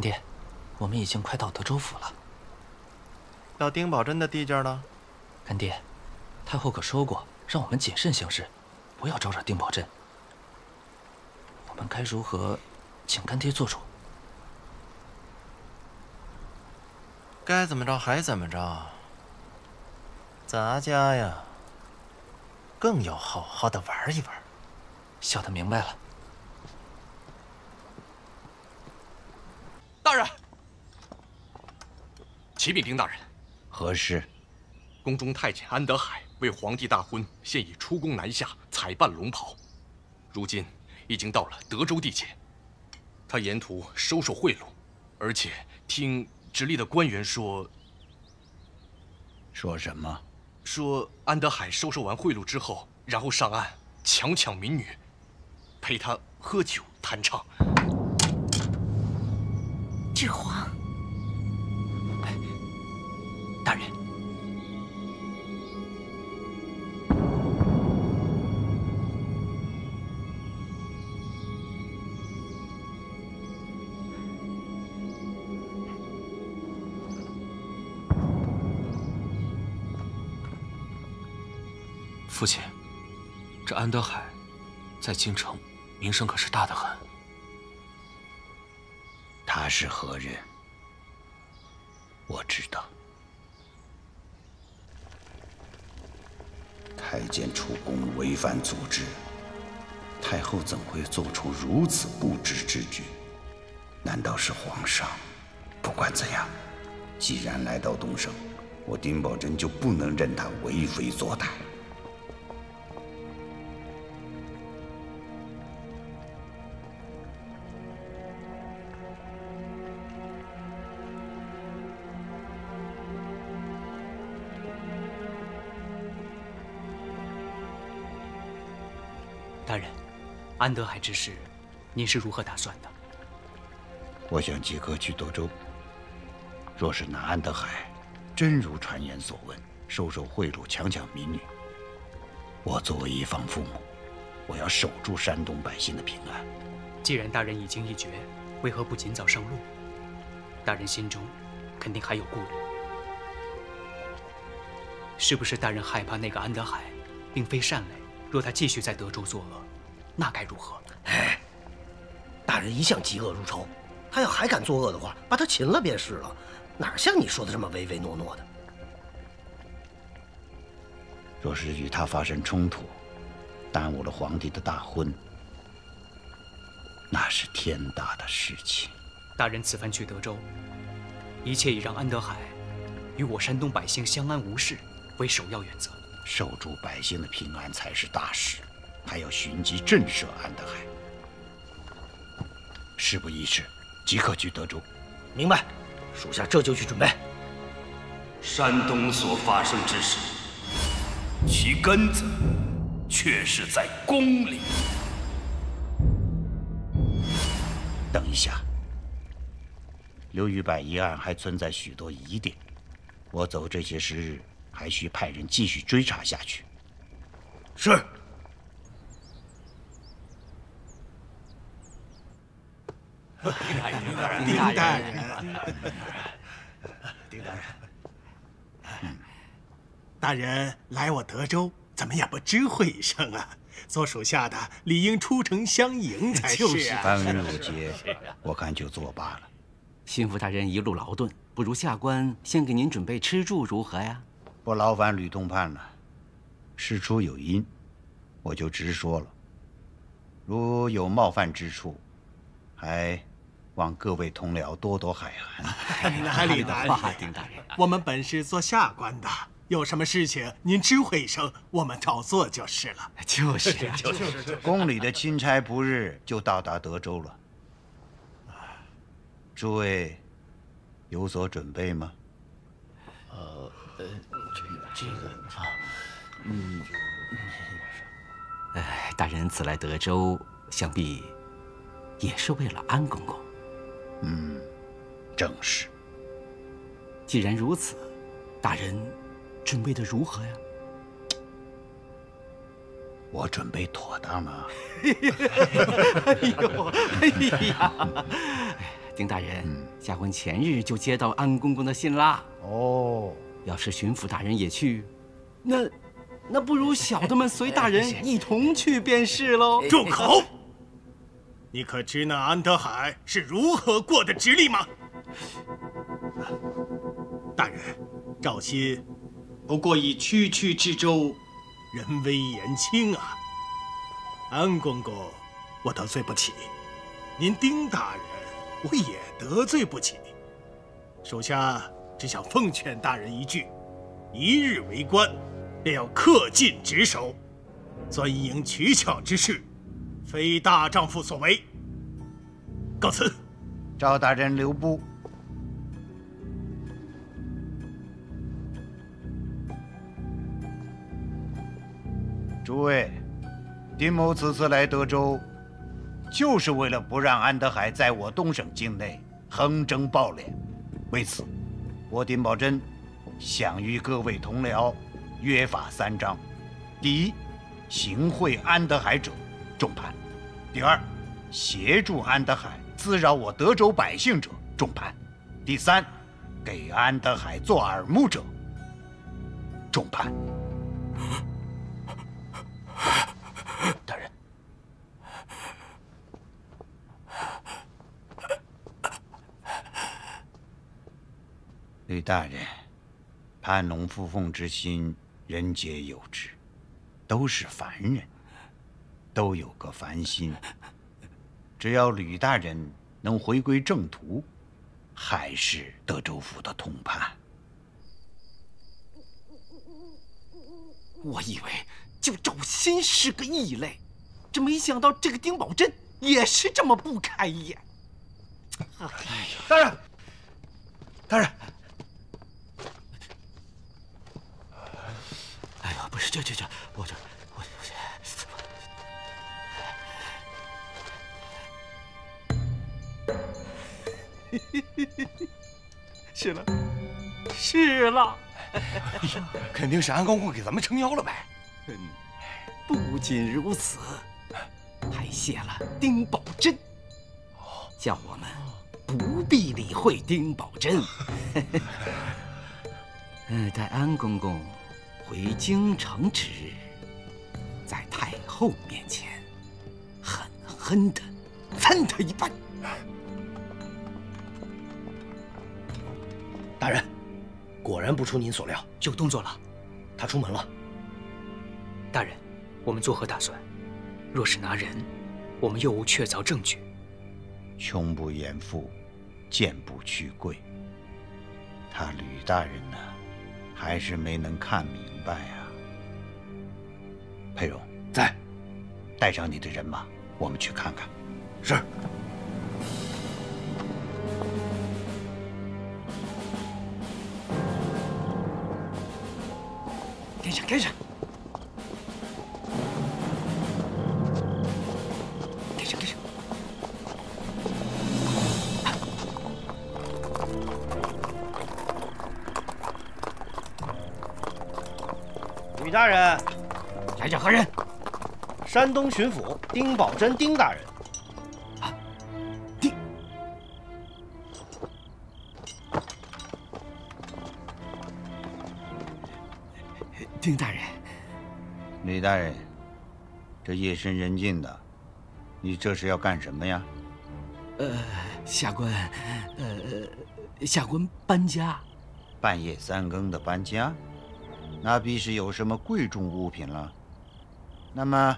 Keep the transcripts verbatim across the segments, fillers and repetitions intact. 干爹，我们已经快到德州府了。到丁宝桢的地界了。干爹，太后可说过，让我们谨慎行事，不要招惹丁宝桢。我们该如何，请干爹做主。该怎么着还怎么着。咱家呀，更要好好的玩一玩。小的明白了。 大人，启禀丁大人，何事？宫中太监安德海为皇帝大婚，现已出宫南下，采办龙袍，如今已经到了德州地界。他沿途收受贿赂，而且听直隶的官员说，说什么？说安德海收受完贿赂之后，然后上岸强抢民女，陪她喝酒弹唱。 是皇，大人，父亲，这安德海在京城名声可是大得很。 他是何人？我知道。太监出宫违反组织，太后怎会做出如此不智之举？难道是皇上？不管怎样，既然来到东省，我丁宝桢就不能任他为非作歹。安德海之事，您是如何打算的？我想即刻去德州。若是那安德海真如传言所闻，收受贿赂、强抢民女，我作为一方父母，我要守住山东百姓的平安。既然大人已经一决，为何不尽早上路？大人心中肯定还有顾虑，是不是？大人害怕那个安德海并非善类，若他继续在德州作恶。 那该如何？哎，大人一向嫉恶如仇，他要还敢作恶的话，把他擒了便是了，哪像你说的这么唯唯诺诺的？若是与他发生冲突，耽误了皇帝的大婚，那是天大的事情。大人此番去德州，一切以让安德海与我山东百姓相安无事为首要原则，守住百姓的平安才是大事。 还要寻机震慑安德海。事不宜迟，即刻去德州。明白，属下这就去准备。山东所发生之事，其根子却是在宫里。等一下，刘玉柏一案还存在许多疑点，我走这些时日，还需派人继续追查下去。是。 丁大人，丁大人，丁大人，大人来我德州，怎么也不知会一声啊？做属下的理应出城相迎才是啊！班文武节，我看就作罢了。辛苦大人一路劳顿，不如下官先给您准备吃住如何呀？不劳烦吕通判了。事出有因，我就直说了。如有冒犯之处，还。 望各位同僚多多海涵。哪里哪里，丁大人，我们本是做下官的，有什么事情您知会一声，我们照做就是了。就是就是。宫里的钦差不日就到达德州了，诸位有所准备吗？呃呃，这个这个啊，嗯，哎，大人此来德州，想必也是为了安公公。 嗯，正是。既然如此，大人准备的如何呀？我准备妥当了。哎呦，哎呀，丁大人，嗯、驾婚前日就接到安公公的信啦。哦，要是巡抚大人也去，那，那不如小的们随大人一同去便是喽。住口！你可知那安德海是如何过的直隶吗？大人，赵鑫不过以区区之州，人微言轻啊。安公公，我得罪不起；您丁大人，我也得罪不起。属下只想奉劝大人一句：一日为官，便要恪尽职守，钻营取巧之事，非大丈夫所为。告辞。赵大人留步。诸位，丁某此次来德州，就是为了不让安德海在我东省境内横征暴敛。为此，我丁宝桢想与各位同僚约法三章：第一，行贿安德海者，重判；第二，协助安德海滋扰我德州百姓者，重判；第三，给安德海做耳目者，重判。大人，吕大人，攀龙附凤之心，人皆有之，都是凡人，都有个凡心。只要吕大人能回归正途，还是德州府的通判。我以为就赵鑫是个异类，这没想到这个丁宝桢也是这么不开眼。大人，大人，哎呀，不是这这这，我这我我，是了，是了，肯定是安公公给咱们撑腰了呗。嗯，不仅如此，还谢了丁宝桢，叫我们不必理会丁宝桢。嗯，待安公公回京城之日，在太后面前狠狠地扇他一巴。大人，果然不出您所料，有动作了，他出门了。大人，我们作何打算？若是拿人，我们又无确凿证据。穷不掩腹，贱不屈贵。他吕大人呢，还是没能看明白啊。佩蓉，在，带上你的人马，我们去看看。是。跟上，跟上。吕大人，来者何人？山东巡抚丁宝桢，丁大人。啊，丁。丁大人，吕大人，这夜深人静的，你这是要干什么呀？呃，下官，呃，下官搬家。半夜三更的搬家？那必是有什么贵重物品了。那么，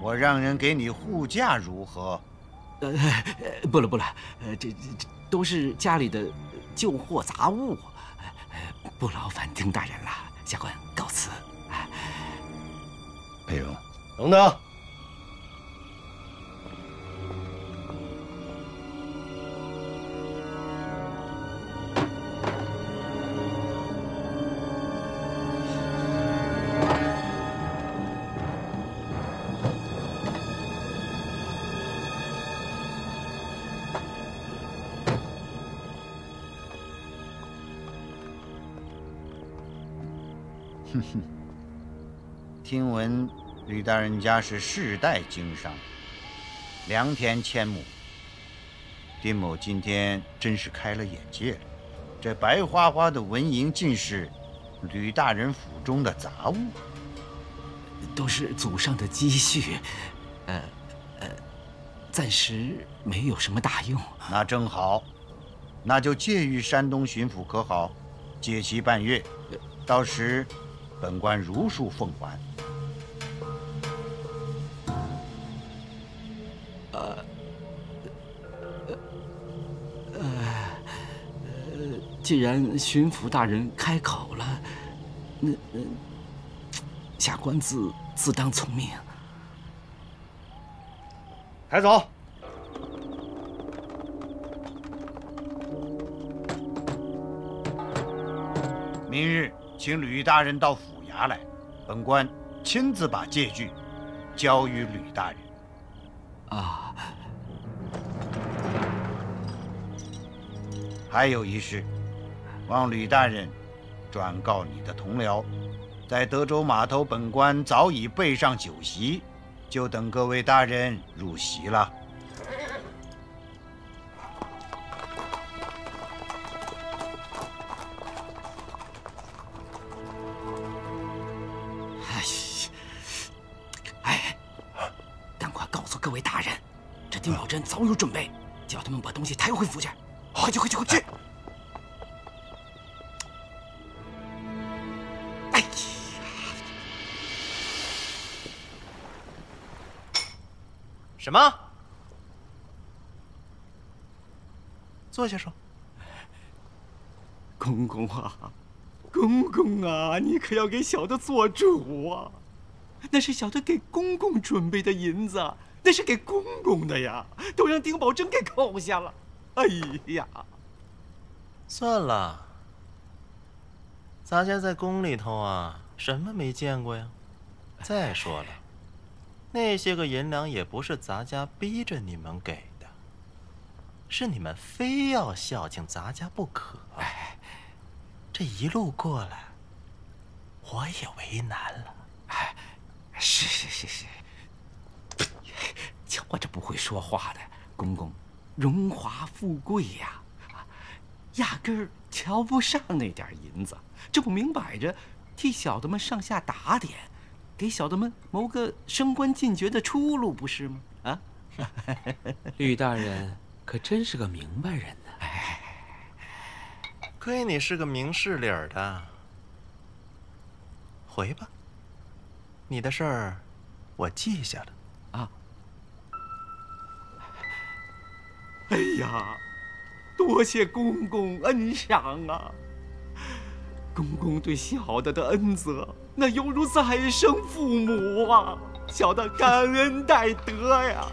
我让人给你护驾如何？呃，不了不了，呃，这这都是家里的旧货杂物，不劳烦丁大人了。下官告辞。佩蓉，等等，听闻吕大人家是世代经商，良田千亩，丁某今天真是开了眼界了。这白花花的纹银尽是吕大人府中的杂物，都是祖上的积蓄，呃呃，暂时没有什么大用。那正好，那就借于山东巡抚可好？借期半月，到时本官如数奉还。 呃，呃，呃，既然巡抚大人开口了，那那下官自自当从命。抬走。明日请吕大人到府衙来，本官亲自把借据交与吕大人。 啊，还有一事，望吕大人转告你的同僚，在德州码头，本官早已备上酒席，就等各位大人入席了。哎哎。 各位大人，这丁宝桢早有准备，叫他们把东西抬回府去。快去，快去，快去！哎呀！什么？坐下说。公公啊，公公啊，你可要给小的做主啊！那是小的给公公准备的银子。 那是给公公的呀，都让丁宝桢给扣下了。哎呀，算了，咱家在宫里头啊，什么没见过呀？再说了，那些个银两也不是咱家逼着你们给的，是你们非要孝敬咱家不可。哎，这一路过来，我也为难了。哎，是是是是。 瞧我这不会说话的，公公，荣华富贵呀，压根儿瞧不上那点银子，这不明摆着替小的们上下打点，给小的们谋个升官进爵的出路，不是吗？啊，吕大人可真是个明白人呢。哎，亏你是个明事理儿的。回吧，你的事儿我记下了。 哎呀，多谢公公恩赏啊！公公对小的的恩泽，那犹如再生父母啊！小的感恩戴德呀！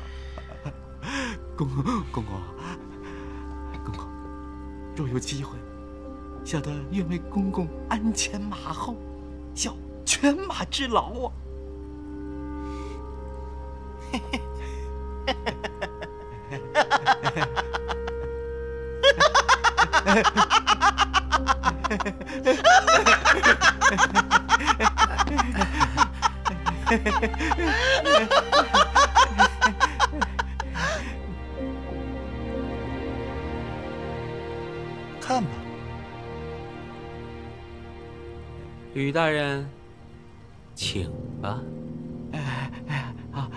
公公公公，公公，若有机会，小的愿为公公鞍前马后，效犬马之劳啊！嘿嘿，嘿嘿。 看吧，吕大人，请吧。哎哎好，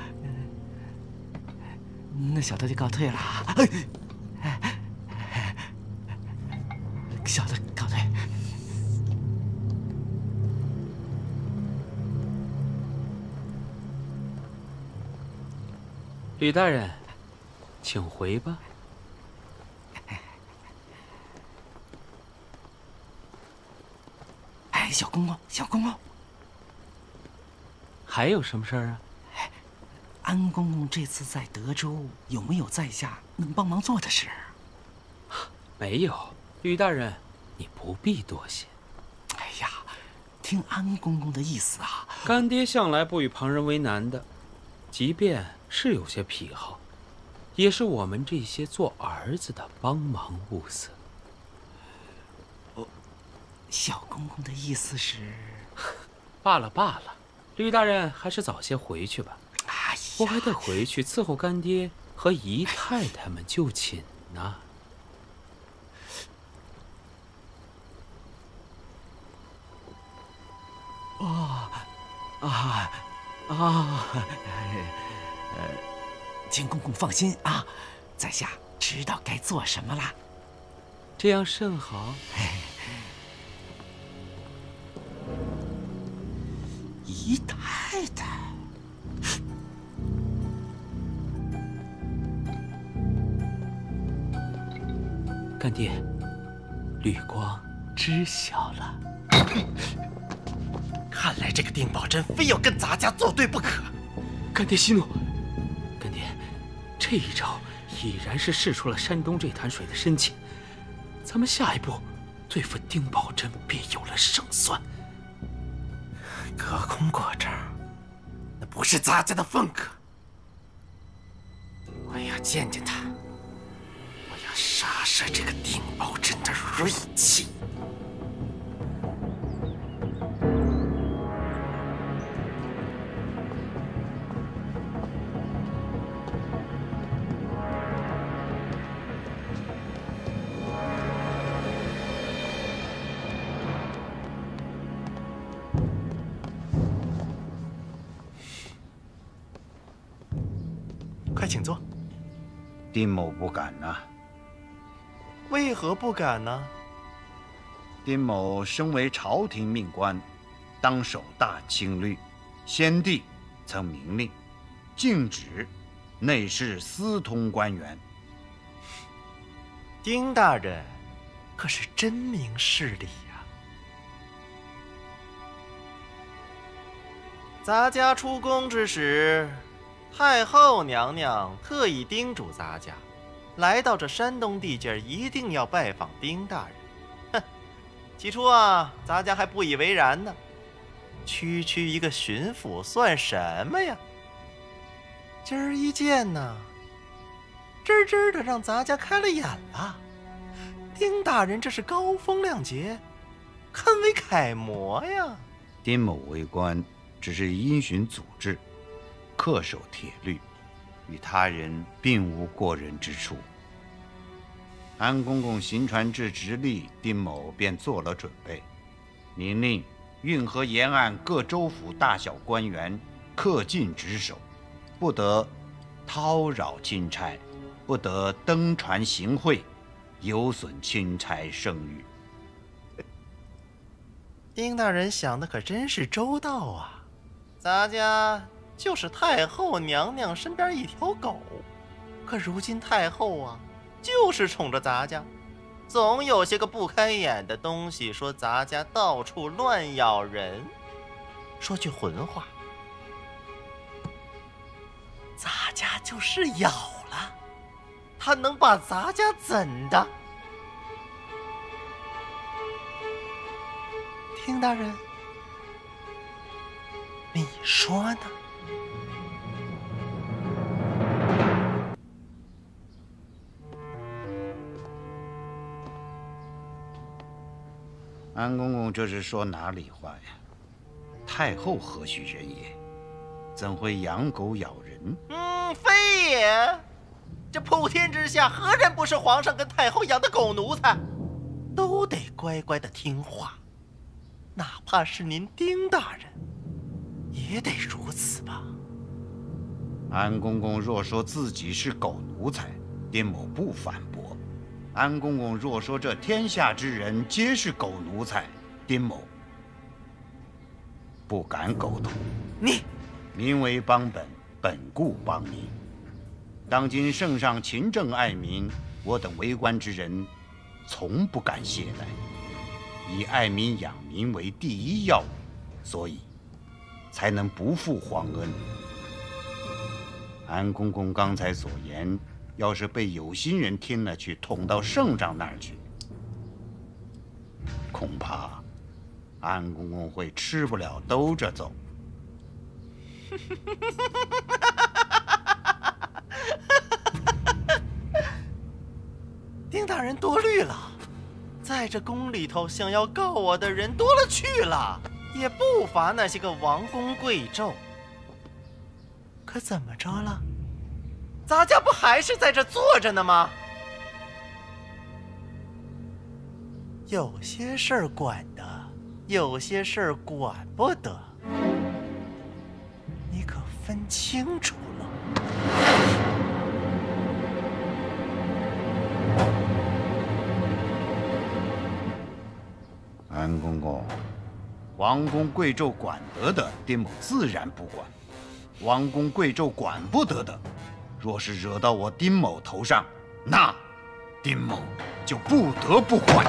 那小的就告退了啊。 小的告退。吕大人，请回吧。哎，小公公，小公公，还有什么事儿啊？哎，安公公这次在德州有没有在下能帮忙做的事？没有。 吕大人，你不必多谢。哎呀，听安公公的意思啊，干爹向来不与旁人为难的，即便是有些癖好，也是我们这些做儿子的帮忙物色。哦，小公公的意思是，罢了罢了，吕大人还是早些回去吧。哎呀，我还得回去伺候干爹和姨太太们就寝呢？啊啊啊！呃，秦公公放心啊，在下知道该做什么了。这样甚好。姨太太。 干爹，绿光知晓了。看来这个丁宝桢非要跟咱家作对不可。干爹息怒，干爹，这一招已然是试出了山东这潭水的深浅。咱们下一步对付丁宝桢便有了胜算。隔空过招，那不是咱家的风格。我要见见他。 杀杀这个丁宝桢的锐气！快请坐。丁某不敢呐、啊。 为何不敢呢？丁某身为朝廷命官，当守大清律，先帝曾明令禁止内侍私通官员。丁大人可是真明事理呀、啊！咱家出宫之时，太后娘娘特意叮嘱咱家。 来到这山东地界，一定要拜访丁大人。哼，起初啊，咱家还不以为然呢。区区一个巡抚算什么呀？今儿一见呢，真真的让咱家开了眼了。丁大人这是高风亮节，堪为楷模呀。丁某为官，只是因循祖制，恪守铁律。 与他人并无过人之处。安公公行传至直隶，丁某便做了准备，明令运河沿岸各州府大小官员恪尽职守，不得叨扰钦差，不得登船行贿，有损钦差声誉。丁大人想的可真是周到啊，咱家。 就是太后娘娘身边一条狗，可如今太后啊，就是宠着咱家，总有些个不开眼的东西说咱家到处乱咬人。说句混话，咱家就是咬了，他能把咱家怎的？丁大人，你说呢？ 安公公这是说哪里话呀？太后何许人也？怎会养狗咬人？嗯，非也。这普天之下，何人不是皇上跟太后养的狗奴才？都得乖乖的听话，哪怕是您丁大人，也得如此吧。安公公若说自己是狗奴才，丁某不反驳。 安公公若说这天下之人皆是狗奴才，丁某不敢苟同。你民为邦本，本固邦民。当今圣上勤政爱民，我等为官之人从不敢懈怠，以爱民养民为第一要务，所以才能不负皇恩。安公公刚才所言。 要是被有心人听了去，捅到圣上那儿去，恐怕安公公会吃不了兜着走。丁大人多虑了，在这宫里头想要告我的人多了去了，也不乏那些个王公贵胄。可怎么着了？ 咱家不还是在这坐着呢吗？有些事儿管得，有些事儿管不得，你可分清楚了。安公公，王公贵胄管得的，丁某自然不管；王公贵胄管不得的，若是惹到我丁某头上，那丁某就不得不管。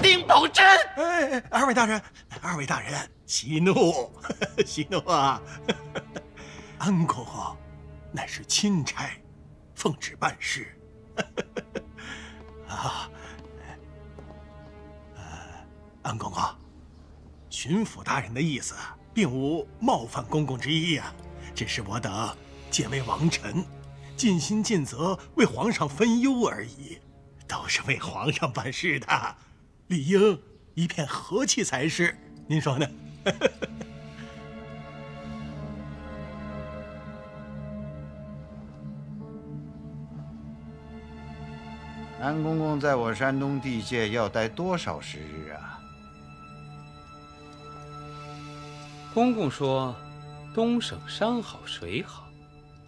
丁宝珍，哎，二位大人，二位大人，息怒，息怒啊！安公公乃是钦差，奉旨办事。啊，呃，安公公，巡抚大人的意思并无冒犯公公之意啊，只是我等皆为王臣，尽心尽责为皇上分忧而已，都是为皇上办事的，理应一片和气才是。您说呢？安公公在我山东地界要待多少时日啊？公公说，东省山好水好，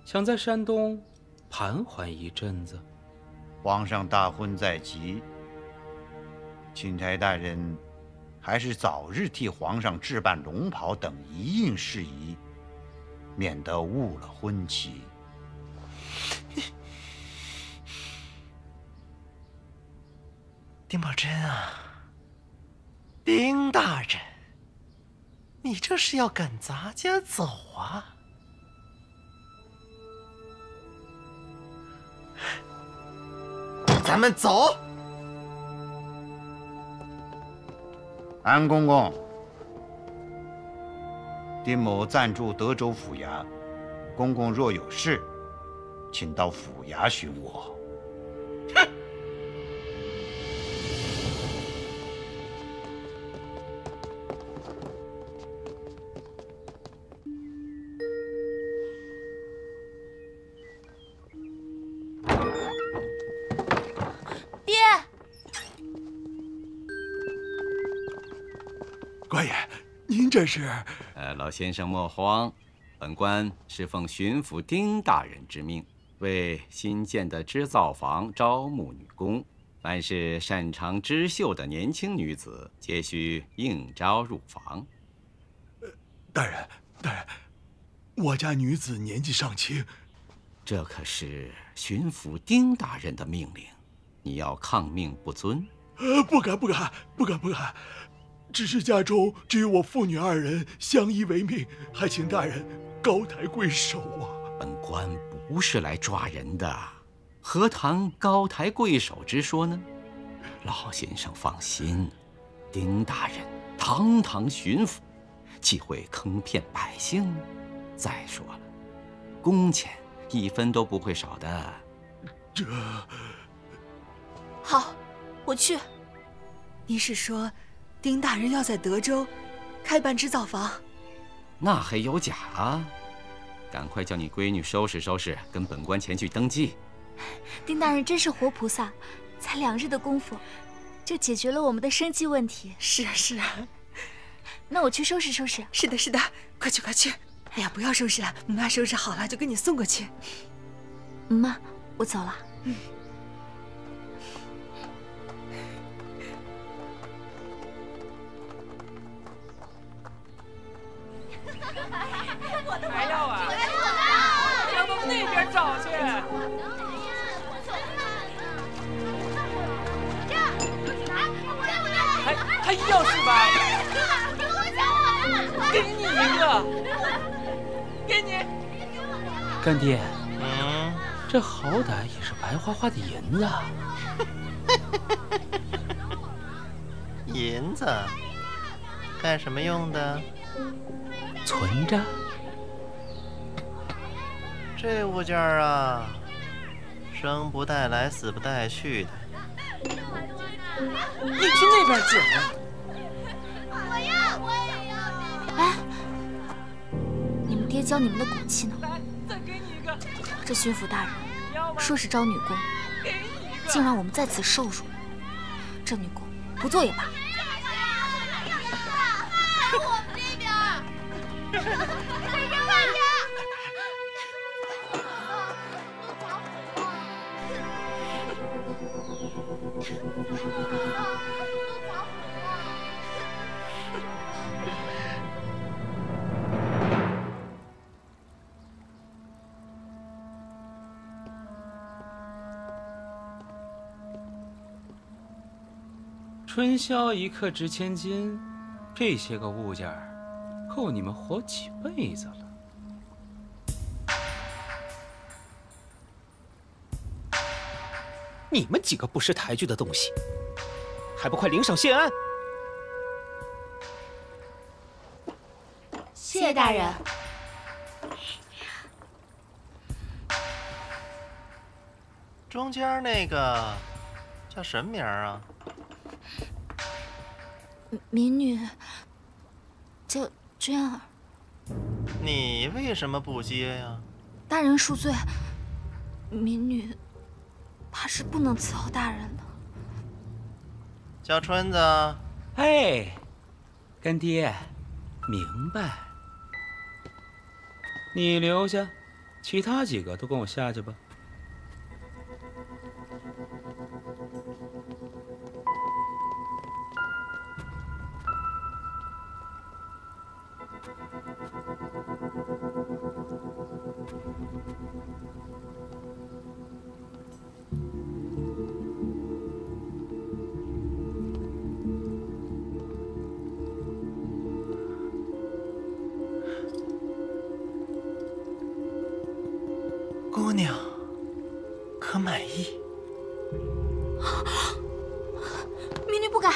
想在山东盘桓一阵子。皇上大婚在即，钦差大人还是早日替皇上置办龙袍等一应事宜，免得误了婚期。丁宝珍啊，丁大人，你这是要赶咱家走啊？咱们走。安公公，丁某暂住德州府衙，公公若有事，请到府衙寻我。哼！这是，呃，老先生莫慌，本官是奉巡抚丁大人之命，为新建的织造坊招募女工，凡是擅长织绣的年轻女子，皆需应招入坊。呃，大人，大人，我家女子年纪尚轻，这可是巡抚丁大人的命令，你要抗命不遵？呃，不敢，不敢，不敢，不敢。只是家中只有我父女二人相依为命，还请大人高抬贵手啊！本官不是来抓人的，何谈高抬贵手之说呢？老先生放心，丁大人堂堂巡抚，岂会坑骗百姓？再说了，工钱一分都不会少的。这……好，我去。您是说？丁大人要在德州开办织造坊，那还有假啊？赶快叫你闺女收拾收拾，跟本官前去登记。丁大人真是活菩萨，才两日的功夫，就解决了我们的生计问题。是啊，是啊。那我去收拾收拾。是的，是的，快去，快去。哎呀，不要收拾了，妈收拾好了就给你送过去。妈，我走了。嗯。还要啊！要到那边找去。还还要是吧？给你一个，给你。干爹，嗯，这好歹也是白花花的银子。银子干什么用的？存着。这物件啊，生不带来，死不带去的。你去那边捡。我要，我也要。哎，你们爹教你们的骨气呢？再给你一个。这巡抚大人说是招女工，竟让我们在此受辱。这女工不作也罢。还有我们这边，快点快点！春宵一刻值千金，这些个物件够你们活几辈子了。 你们几个不识抬举的东西，还不快领赏谢恩！谢大人。中间那个叫什么名啊？民女叫娟儿。你为什么不接呀？大人恕罪，民女。 怕是不能伺候大人了。小春子，哎，干爹，明白。你留下，其他几个都跟我下去吧。姑娘，可满意？民女不敢。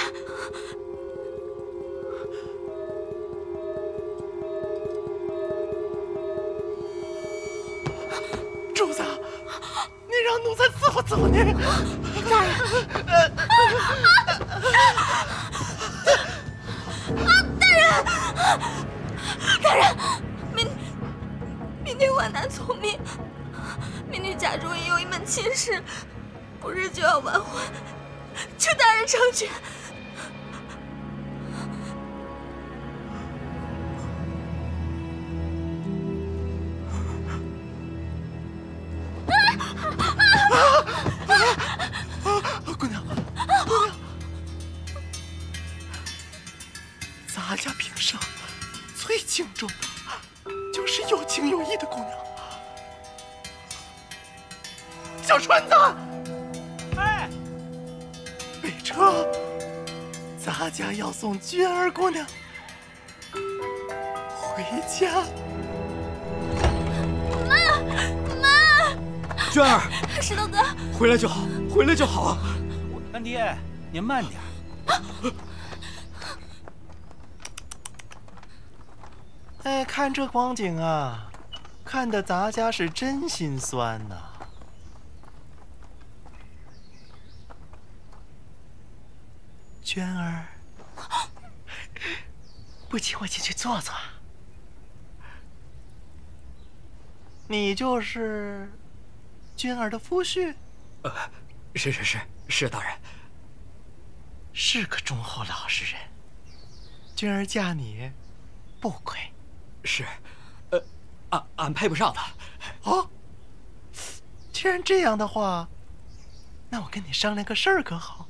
主子，你让奴才伺候伺候您。大人。啊！大人！大人！民民女万难从命。 民女假如也有一门亲事，不日就要完婚，求大人成全。姑娘，姑娘，咱家平生最敬重的，就是有情有义的姑娘。 小春子，哎，备车，咱家要送娟儿姑娘回家。妈妈，娟儿，石头哥，回来就好，回来就好啊！干爹，您慢点。哎，看这光景啊，看得咱家是真心酸呐。 娟儿，不请我进去坐坐？你就是娟儿的夫婿？呃，是是是是，大人。是个忠厚老实人，娟儿嫁你不亏。是，呃，俺俺配不上他。哦，既然这样的话，那我跟你商量个事儿可好？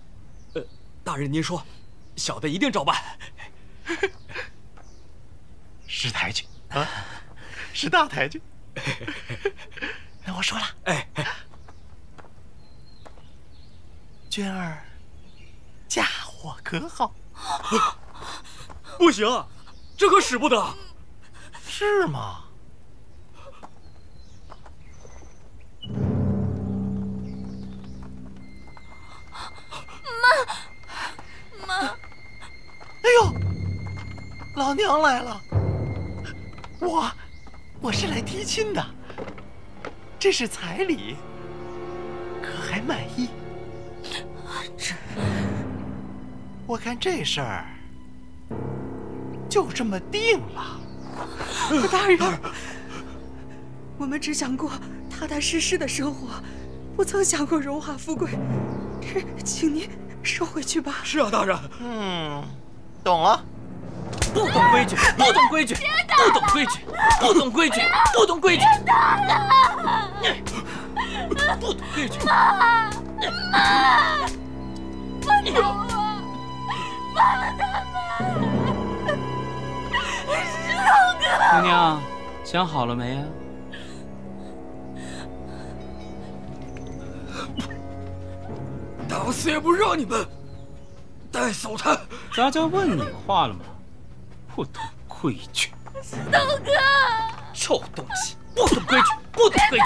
大人，您说，小的一定照办。识抬举啊，识大抬举。那我说了，哎，娟儿嫁我可好？不行，这可使不得。是吗？妈。 妈，哎呦，老娘来了！我，我是来提亲的，这是彩礼，可还满意？这，我看这事儿就这么定了。大人，我们只想过踏踏实实的生活，不曾想过荣华富贵，请您。 请收回去吧。是啊，大人。嗯，懂了。不懂规矩，不懂规矩，不懂规矩，不懂规矩，不懂规矩。别打了！不懂规矩。妈，妈，放手啊！放了他们。石头哥。姑娘，想好了没啊？ 打死也不让你们带走他！咱家问你话了吗？不懂规矩！石头哥，臭东西，不懂规矩，不懂规矩！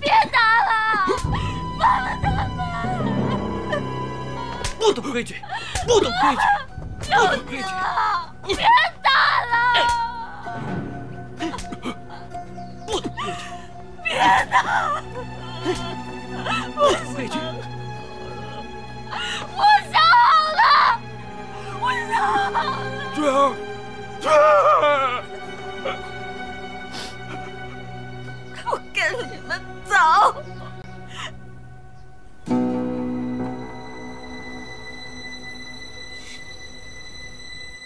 别打了，别打了，放了他们！不懂规矩，不懂规矩，不懂规矩！你别打了！不懂规矩！别打！不懂规矩！ 我想好了，我想好了。娟儿，娟儿，我跟你们走。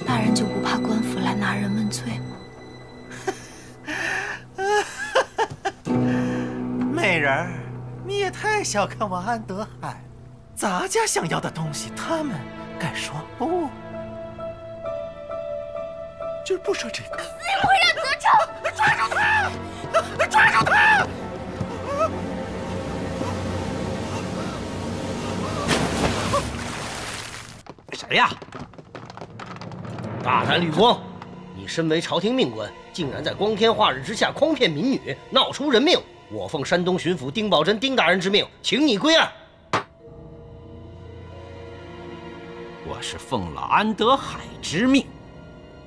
大人就不怕官府来拿人问罪吗？美人儿，你也太小看我安德海了。 咱家想要的东西，他们敢说不？今儿不说这个。死也不会让德成！抓住他！抓住他！谁呀？大胆绿光！你身为朝廷命官，竟然在光天化日之下诓骗民女，闹出人命！我奉山东巡抚丁宝桢丁大人之命，请你归案。 我是奉了安德海之命，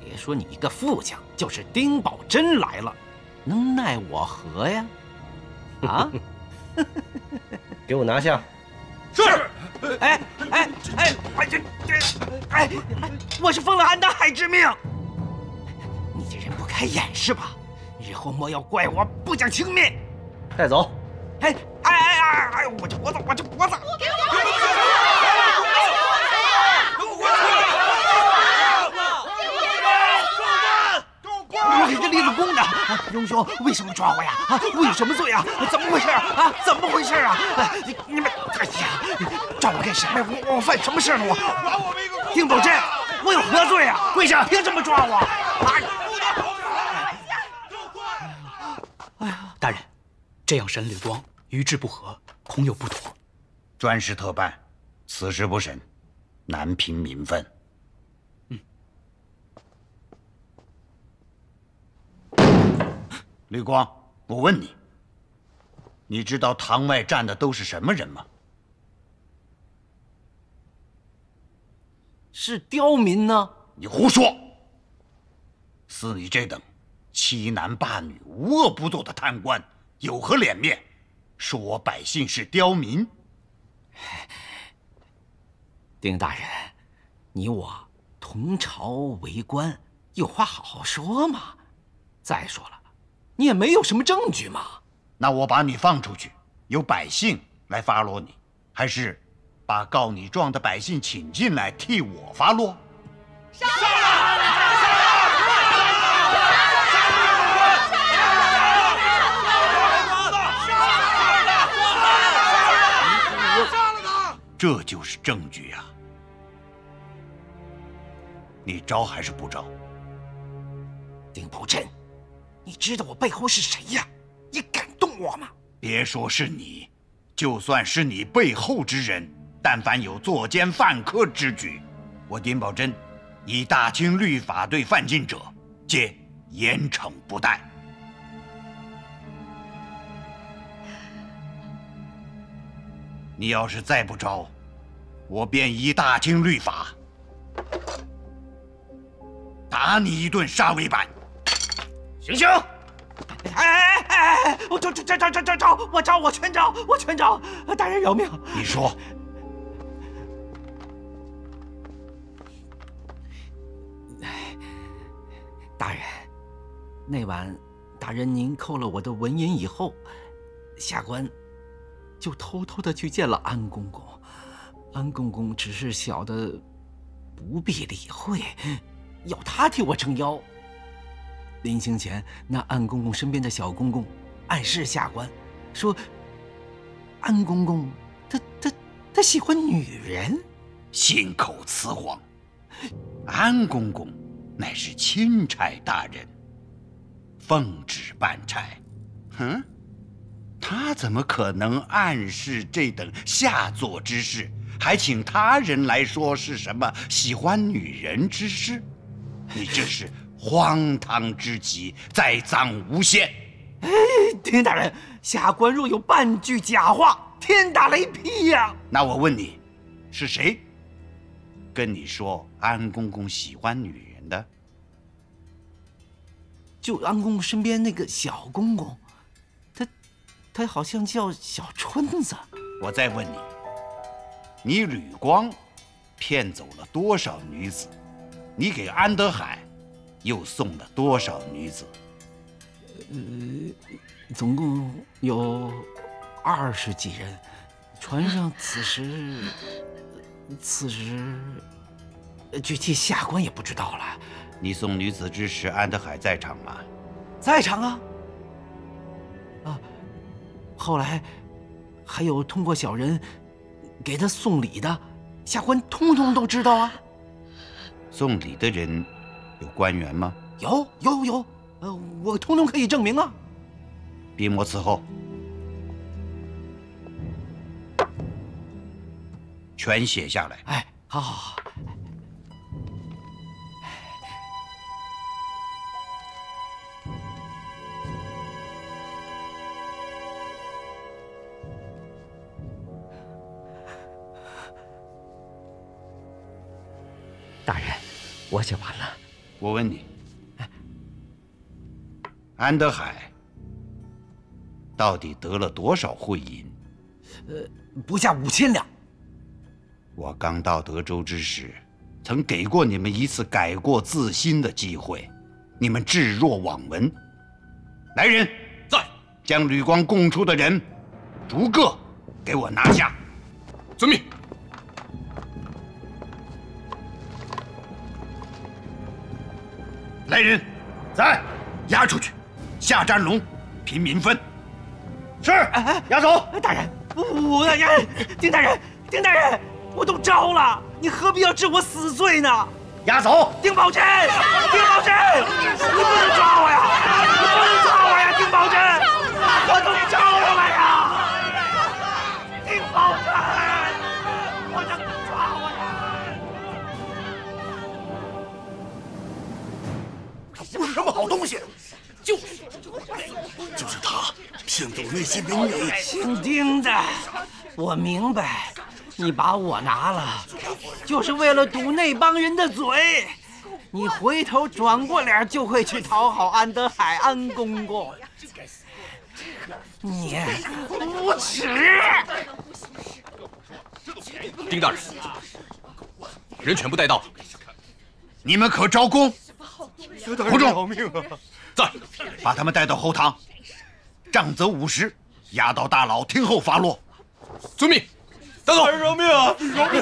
别说你一个副将，就是丁宝桢来了，能奈我何呀？啊！给我拿下！是。哎哎哎！我这这哎！我是奉了安德海之命。你这人不开眼是吧？日后莫要怪我不讲情面。带走！哎哎哎哎哎！我这脖子，我这脖子！给我！ 你这立了功的，荣兄为什么抓我呀？啊，我有什么罪啊？怎么回事啊？怎么回事啊？你你们，哎呀，抓我干什么呀？我我犯什么事了？我丁宝桢，我有何罪啊？跪下！别这么抓我！哎呀，大人，这样审吕光与制不合，恐有不妥。专事特办，此事不审，难平民愤。 绿光，我问你，你知道堂外站的都是什么人吗？是刁民呢？你胡说！似你这等欺男霸女、无恶不作的贪官，有何脸面说我百姓是刁民？丁大人，你我同朝为官，有话好好说嘛。再说了。 你也没有什么证据嘛？那我把你放出去，由百姓来发落你，还是把告你状的百姓请进来替我发落？杀！杀！杀了他！这就是证据呀！你招还是不招？丁宝桢。 你知道我背后是谁呀？你敢动我吗？别说是你，就算是你背后之人，但凡有作奸犯科之举，我丁宝桢以大清律法对犯禁者，皆严惩不贷。你要是再不招，我便依大清律法打你一顿杀为板。 行行，哎哎哎哎！我招招招招招招！我招我全招我全招！大人饶命！你说，大人，那晚大人您扣了我的纹银以后，下官就偷偷的去见了安公公，安公公只是小的不必理会，要他替我撑腰。临行前，那安公公身边的小公公暗示下官，说安公公他他他喜欢女人，信口雌黄。安公公乃是钦差大人，奉旨办差，嗯。 他怎么可能暗示这等下作之事？还请他人来说是什么喜欢女人之事？你这是荒唐之极，栽赃诬陷！哎，天大人，下官若有半句假话，天打雷劈呀！那我问你，是谁跟你说安公公喜欢女人的？就安公公身边那个小公公。 他好像叫小春子。我再问你，你吕光骗走了多少女子？你给安德海又送了多少女子？呃，总共有二十几人。船上此时，此时具体下官也不知道了。你送女子之时，安德海在场吗？在场啊。啊。 后来，还有通过小人给他送礼的，下官通通都知道啊。送礼的人有官员吗？有有有，呃，我通通可以证明啊。笔墨伺候，全写下来。哎，好好好。 大人，我写完了。我问你，安德海到底得了多少贿银？呃，不下五千两。我刚到德州之时，曾给过你们一次改过自新的机会，你们置若罔闻。来人，在将吕光供出的人逐个给我拿下。遵命。 来人，在押出去，下站笼，平民分。是，押走。大人，我要押人。丁大人，丁大人，我都招了，你何必要治我死罪呢？押走。丁宝珍，丁宝珍，你不能抓我呀！你不能抓我呀，丁宝珍，我都招了呀！丁宝珍，我的。 不是什么好东西，就是就是他骗走那些民女。姓丁的，我明白，你把我拿了，就是为了堵那帮人的嘴。你回头转过脸就会去讨好安德海安公公。你无耻！丁大人，人全部带到，你们可招供？ 侯仲，在，把他们带到后堂，杖责五十，押到大牢听候发落。遵命，带走。大人饶命啊！饶命！饶命！饶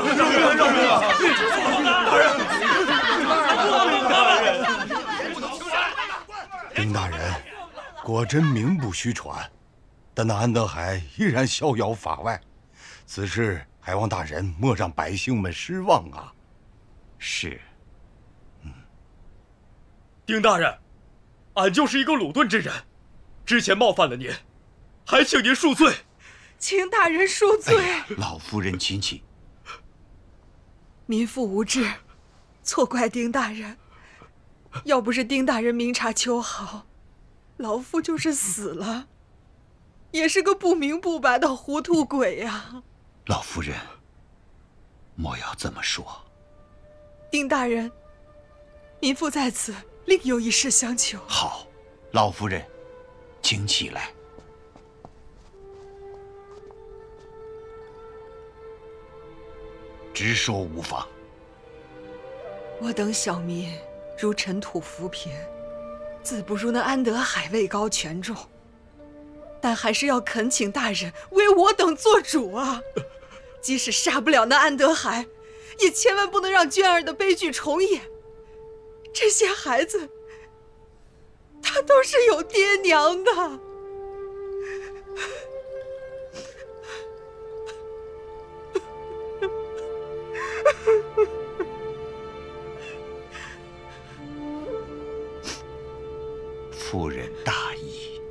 命！大人，大人，丁大人，果真名不虚传，但那安德海依然逍遥法外，此事还望大人莫让百姓们失望啊！是。 丁大人，俺就是一个鲁钝之人，之前冒犯了您，还请您恕罪。请大人恕罪。哎、老夫人请起。民妇无知，错怪丁大人。要不是丁大人明察秋毫，老夫就是死了，也是个不明不白的糊涂鬼呀、啊。老夫人，莫要这么说。丁大人，民妇在此。 另有一事相求。好，老夫人，请起来。直说无妨。我等小民如尘土浮萍，自不如那安德海位高权重，但还是要恳请大人为我等做主啊！即使杀不了那安德海，也千万不能让娟儿的悲剧重演。这些孩子，他都是有爹娘的。 夫人大义，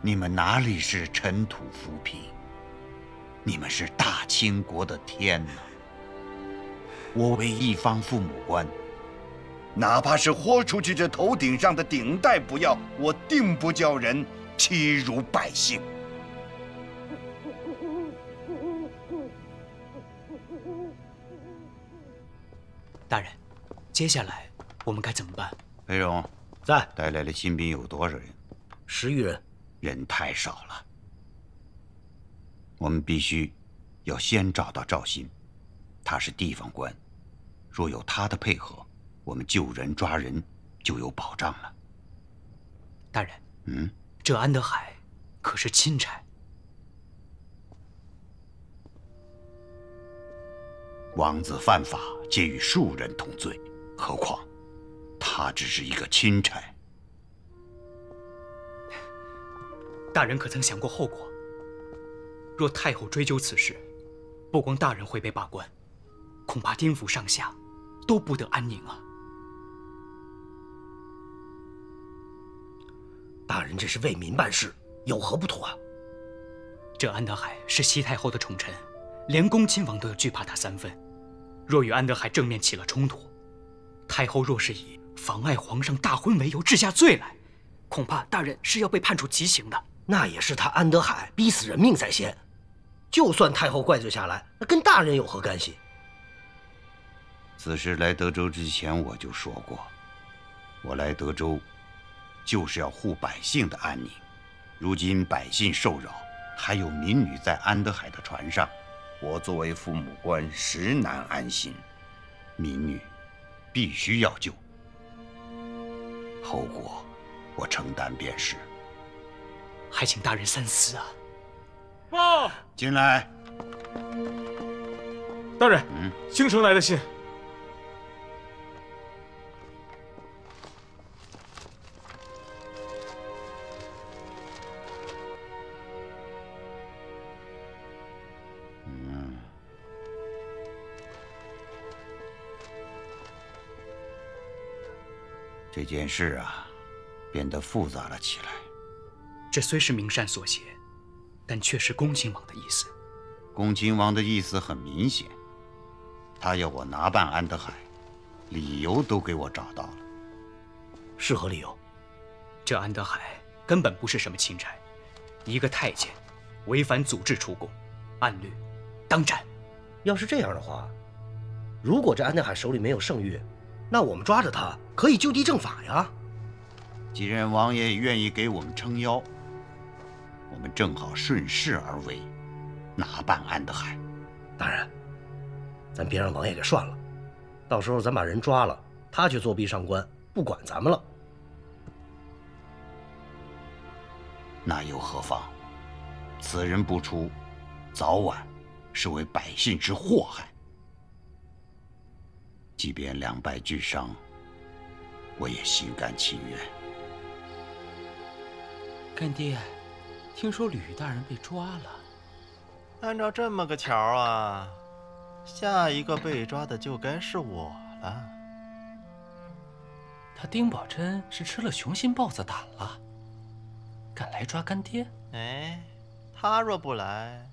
你们哪里是尘土浮萍？你们是大清国的天呐！我为一方父母官，哪怕是豁出去这头顶上的顶戴不要，我定不叫人欺辱百姓。 大人，接下来我们该怎么办？裴荣在带来的新兵有多少人？十余人，人太少了。我们必须要先找到赵鑫，他是地方官，若有他的配合，我们救人抓人就有保障了。大人，嗯，这安德海可是钦差。王子犯法。 皆与庶人同罪，何况他只是一个钦差。大人可曾想过后果？若太后追究此事，不光大人会被罢官，恐怕丁府上下都不得安宁啊！大人这是为民办事，有何不妥啊？这安德海是西太后的宠臣，连恭亲王都要惧怕他三分。 若与安德海正面起了冲突，太后若是以妨碍皇上大婚为由治下罪来，恐怕大人是要被判处极刑的。那也是他安德海逼死人命在先，就算太后怪罪下来，那跟大人有何干系？此时来德州之前我就说过，我来德州就是要护百姓的安宁。如今百姓受扰，还有民女在安德海的船上。 我作为父母官，实难安心。民女必须要救，后果我承担便是。还请大人三思啊！报进来。大人，嗯，京城来的信。这件事啊，变得复杂了起来。这虽是明善所写，但却是恭亲王的意思。恭亲王的意思很明显，他要我拿办安德海，理由都给我找到了。是何理由？这安德海根本不是什么钦差，一个太监，违反祖制出宫，按律当斩。要是这样的话，如果这安德海手里没有圣谕， 那我们抓着他可以就地正法呀。既然王爷愿意给我们撑腰，我们正好顺势而为，拿办安德海。大人，咱别让王爷给涮了，到时候咱把人抓了，他却作弊上官，不管咱们了。那又何妨？此人不出，早晚是为百姓之祸害。 即便两败俱伤，我也心甘情愿。干爹，听说吕大人被抓了。按照这么个巧啊，下一个被抓的就该是我了。他丁宝桢是吃了雄心豹子胆了，敢来抓干爹？哎，他若不来，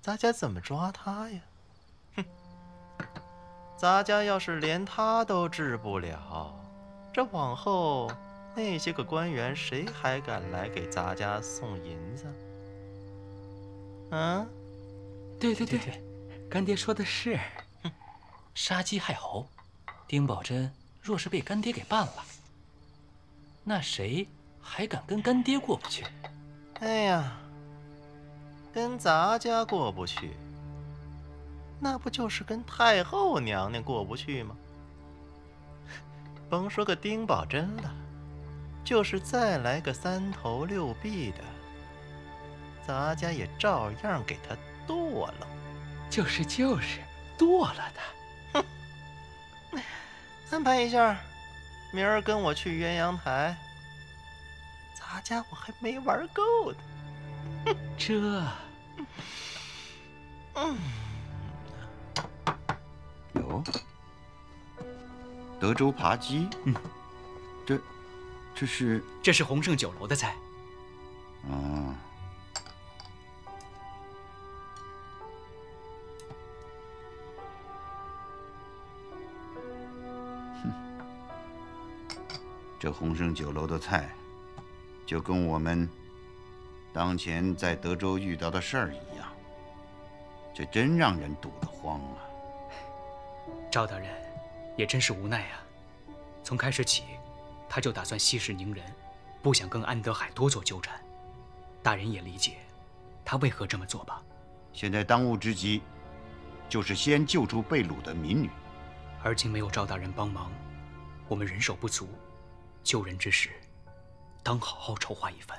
咱家怎么抓他呀？ 咱家要是连他都治不了，这往后那些个官员谁还敢来给咱家送银子？嗯，对对对，干爹说的是，杀鸡害猴。丁宝桢若是被干爹给办了，那谁还敢跟干爹过不去？哎呀，跟咱家过不去。 那不就是跟太后娘娘过不去吗？甭说个丁宝桢了，就是再来个三头六臂的，咱家也照样给他剁了。就是就是，剁了他。哼，安排一下，明儿跟我去鸳鸯台。咱家我还没玩够呢。哼，这，嗯，有德州扒鸡。嗯，这，这是这是洪盛酒楼的菜。啊。 这洪盛酒楼的菜，就跟我们当前在德州遇到的事儿一样，这真让人堵得慌啊！赵大人也真是无奈啊，从开始起，他就打算息事宁人，不想跟安德海多做纠缠。大人也理解他为何这么做吧？现在当务之急，就是先救出被掳的民女。而今没有赵大人帮忙，我们人手不足。 救人之时，当好好筹划一番。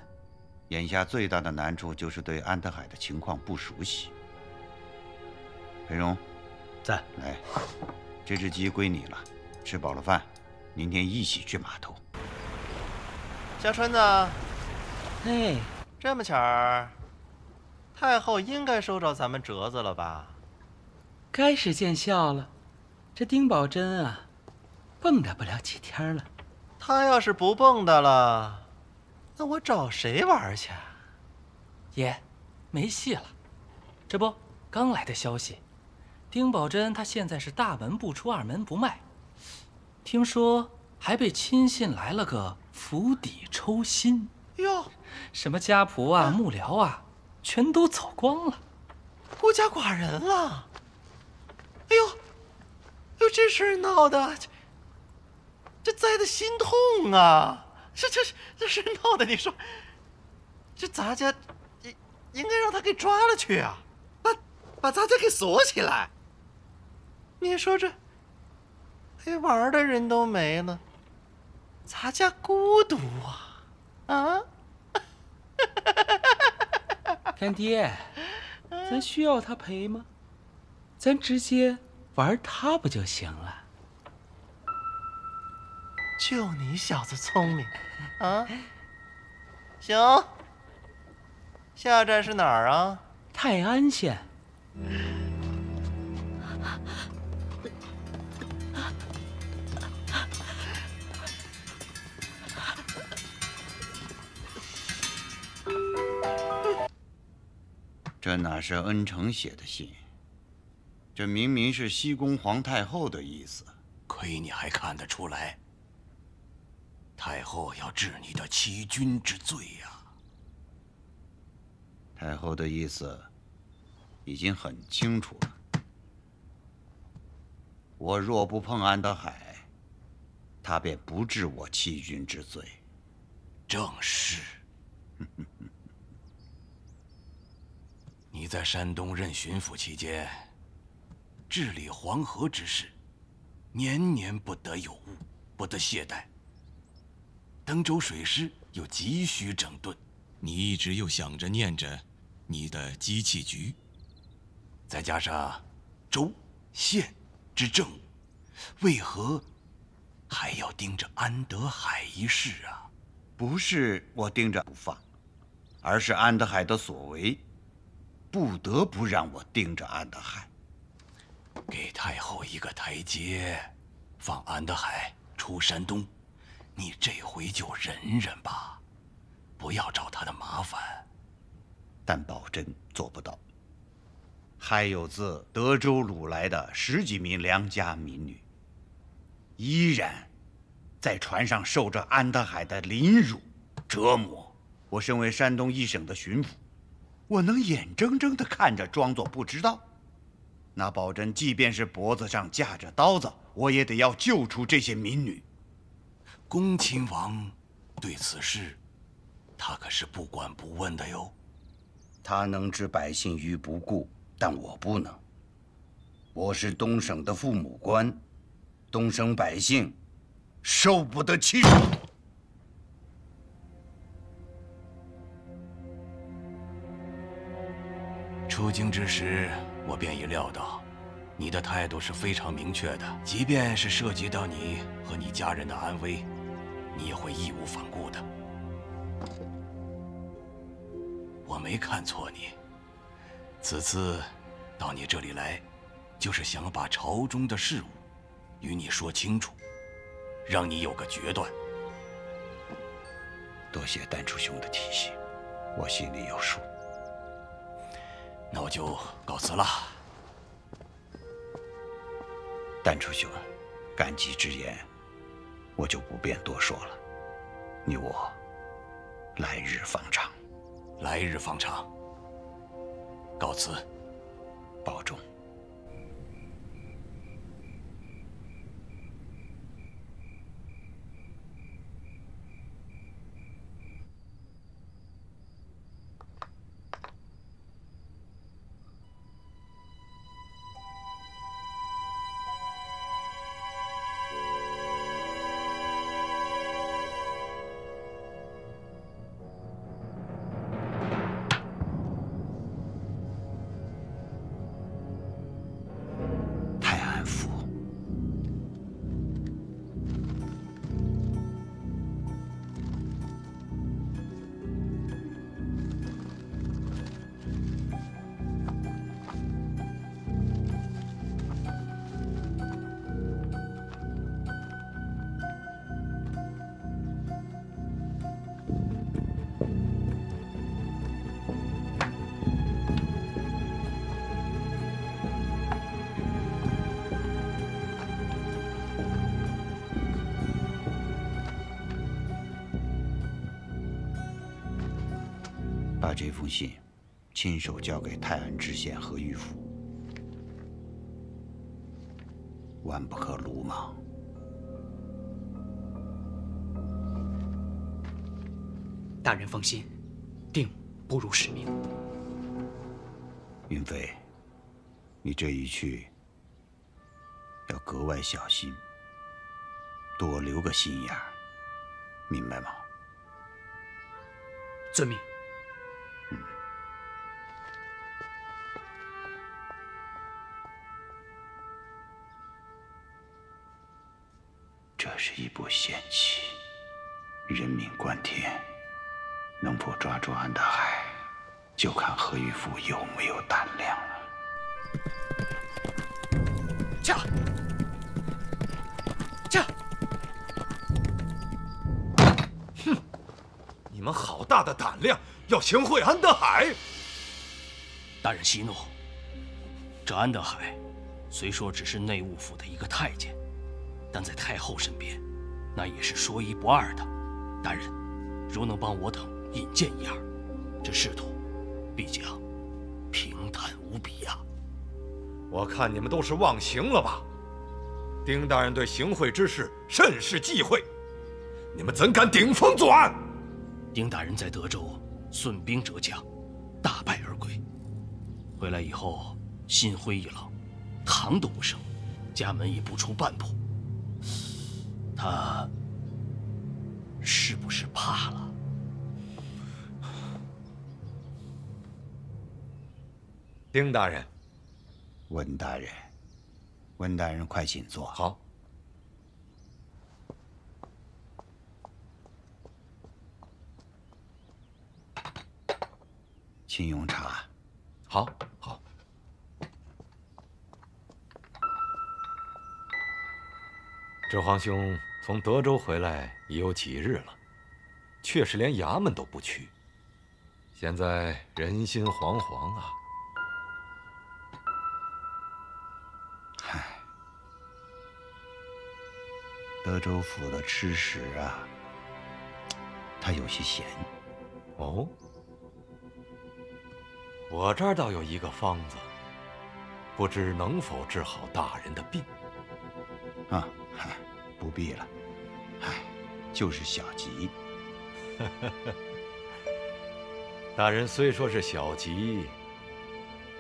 眼下最大的难处就是对安德海的情况不熟悉。裴荣，在。来，这只鸡归你了。吃饱了饭，明天一起去码头。小春子，嘿，这么巧儿，太后应该收着咱们折子了吧？该是见笑了。这丁宝桢啊，蹦跶不了几天了。 他要是不蹦跶了，那我找谁玩去？爷，没戏了。这不，刚来的消息，丁宝桢她现在是大门不出二门不迈，听说还被亲信来了个釜底抽薪。哟，什么家仆啊、幕僚啊，全都走光了，孤家寡人了。哎呦，哎呦，这事儿闹的。 这栽的心痛啊！这这这事闹的，你说，这咱家应应该让他给抓了去啊，把把咱家给锁起来。你说这陪玩的人都没了，咱家孤独啊！啊！干爹，咱需要他陪吗？咱直接玩他不就行了？ 就你小子聪明，啊！行，下站是哪儿啊？泰安县。这哪是恩成写的信？这明明是西宫皇太后的意思。亏你还看得出来。 太后要治你的欺君之罪呀！太后的意思已经很清楚了。我若不碰安德海，他便不治我欺君之罪。正是。你在山东任巡抚期间，治理黄河之事，年年不得有误，不得懈怠。 登州水师又急需整顿，你一直又想着念着你的机器局，再加上州、县之政务，为何还要盯着安德海一事啊？不是我盯着不放，而是安德海的所为，不得不让我盯着安德海。给太后一个台阶，放安德海出山东。 你这回就忍忍吧，不要找他的麻烦。但宝桢做不到。还有自德州掳来的十几名良家民女，依然在船上受着安德海的凌辱折磨。我身为山东一省的巡抚，我能眼睁睁地看着，装作不知道？那宝桢即便是脖子上架着刀子，我也得要救出这些民女。 恭亲王对此事，他可是不管不问的哟。他能置百姓于不顾，但我不能。我是东省的父母官，东省百姓受不得其辱。出京之时，我便已料到，你的态度是非常明确的。即便是涉及到你和你家人的安危，你也会义无反顾的。我没看错你，此次到你这里来，就是想把朝中的事务与你说清楚，让你有个决断。多谢丹初兄的提醒，我心里有数。 那我就告辞了，丹初兄，感激之言，我就不便多说了。你我来日方长，来日方长。告辞，保重。把这封信亲手交给泰安知县和御府，万不可鲁莽。大人放心，定不辱使命。云飞，你这一去要格外小心，多留个心眼儿，明白吗？遵命。 这是一步险棋，人命关天，能否抓住安德海，就看何玉福有没有胆量了。驾！驾！哼，你们好大的胆量，要行贿安德海！大人息怒，这安德海虽说只是内务府的一个太监。 但在太后身边，那也是说一不二的。大人，如能帮我等引荐一二，这仕途必将平坦无比呀、啊！我看你们都是忘形了吧？丁大人对行贿之事甚是忌讳，你们怎敢顶风作案？丁大人在德州损兵折将，大败而归，回来以后心灰意冷，堂都不升，家门也不出半步。 他是不是怕了？丁大人，温大人，温大人，快请坐。好。请用茶。好，好。 知皇兄从德州回来已有几日了，却是连衙门都不去。现在人心惶惶啊！唉，德州府的吃食啊，它有些咸。哦，我这儿倒有一个方子，不知能否治好大人的病。啊。 嗨，不必了，唉，就是小疾。大人虽说是小疾，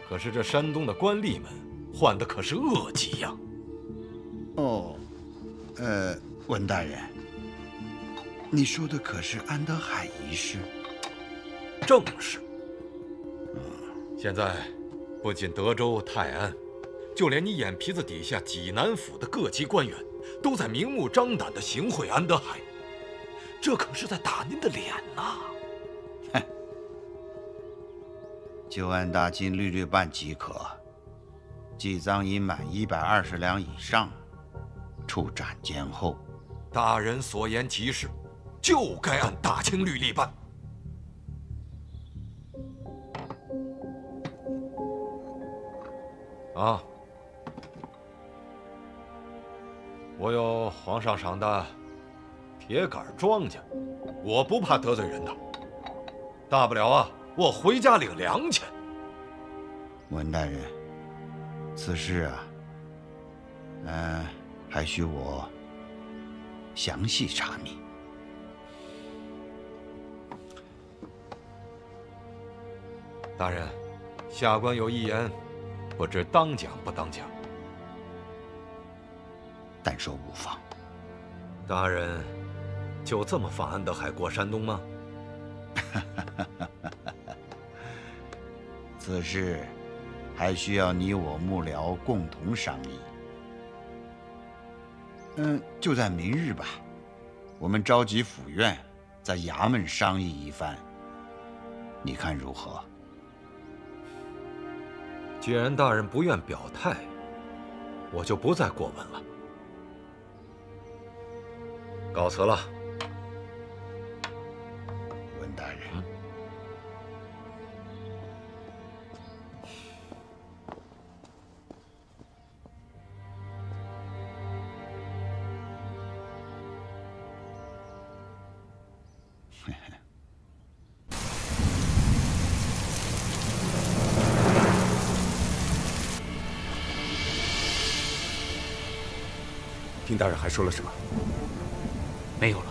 可是这山东的官吏们患的可是恶疾呀。哦，呃，文大人，你说的可是安德海一事？正是。嗯，现在，不仅德州、泰安，就连你眼皮子底下济南府的各级官员，都在明目张胆地行贿安德海，这可是在打您的脸呐！哼，就按打金律律办即可，记赃银满一百二十两以上，处斩监候。大人所言极是，就该按大清律例办。 啊！我有皇上赏的铁杆庄稼，我不怕得罪人的。大不了啊，我回家领粮钱。文大人，此事啊，嗯，还需我详细查明。大人，下官有一言。 不知当讲不当讲，但说无妨。大人就这么放安德海过山东吗？此事还需要你我幕僚共同商议。嗯，就在明日吧，我们召集府院，在衙门商议一番，你看如何？ 既然大人不愿表态，我就不再过问了。告辞了，文大人。嗯 丁大人还说了什么？没有了。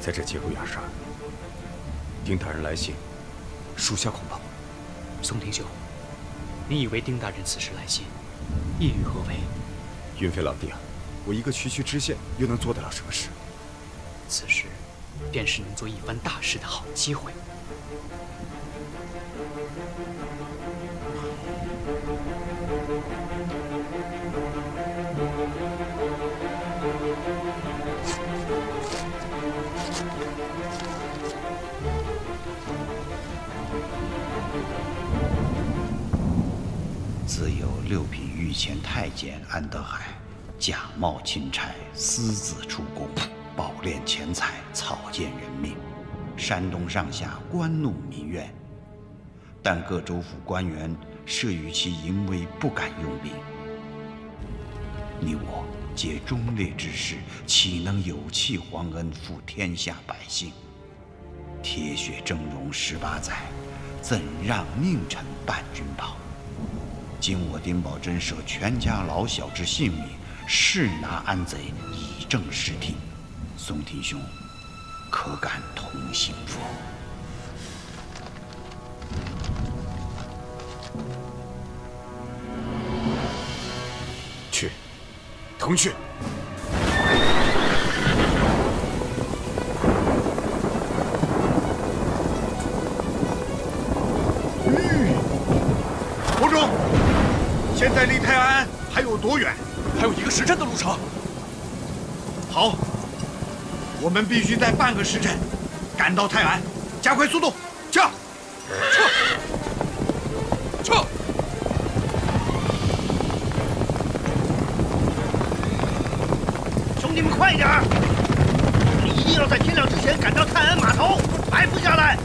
在这节骨眼上，丁大人来信，属下恐怕……宋廷秀，你以为丁大人此时来信，意欲何为？云飞老弟啊，我一个区区知县，又能做得了什么事？此时，便是能做一番大事的好机会。 自有六品御前太监安德海假冒钦差，私自出宫，饱敛钱财，草菅人命，山东上下官怒民怨。但各州府官员慑于其淫威，不敢用兵。你我皆忠烈之士，岂能有弃皇恩，负天下百姓？铁血峥嵘十八载，怎让佞臣伴君跑？ 今我丁宝桢舍全家老小之性命，誓拿安贼以正视听。宋廷兄，可敢同行否？去，同去。 多远？还有一个时辰的路程。好，我们必须在半个时辰赶到泰安，加快速度，撤！撤！撤！兄弟们，快一点！我们一定要在天亮之前赶到泰安码头，埋伏下来。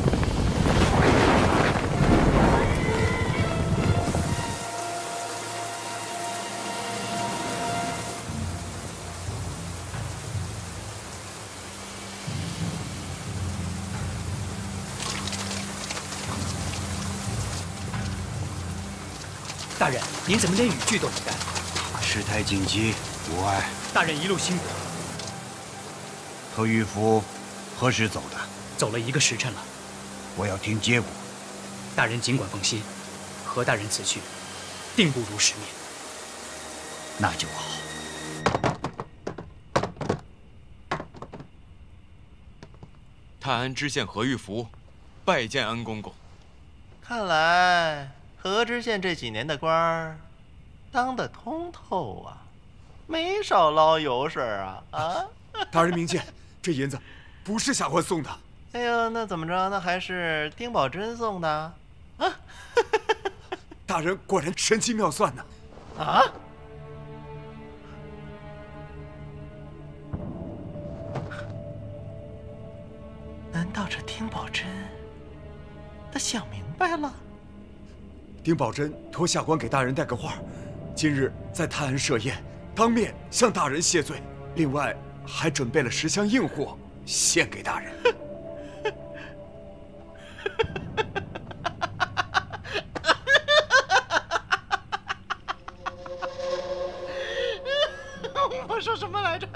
大人，您怎么连语句都不带？事态紧急，无碍。大人一路辛苦。何玉福何时走的？走了一个时辰了。我要听结果。大人尽管放心，何大人此去，定不辱使命。那就好。 泰安知县何玉福拜见安公公，看来和知县这几年的官儿当得通透啊，没少捞油水啊！啊，大人明鉴，这银子不是夏欢送的。哎呦，那怎么着？那还是丁宝珍送的啊！大人果然神机妙算呢！啊！ 难道这丁宝珍，他想明白了？丁宝珍托下官给大人带个话，今日在泰安设宴，当面向大人谢罪。另外还准备了十箱硬货献给大人。我说什么来着？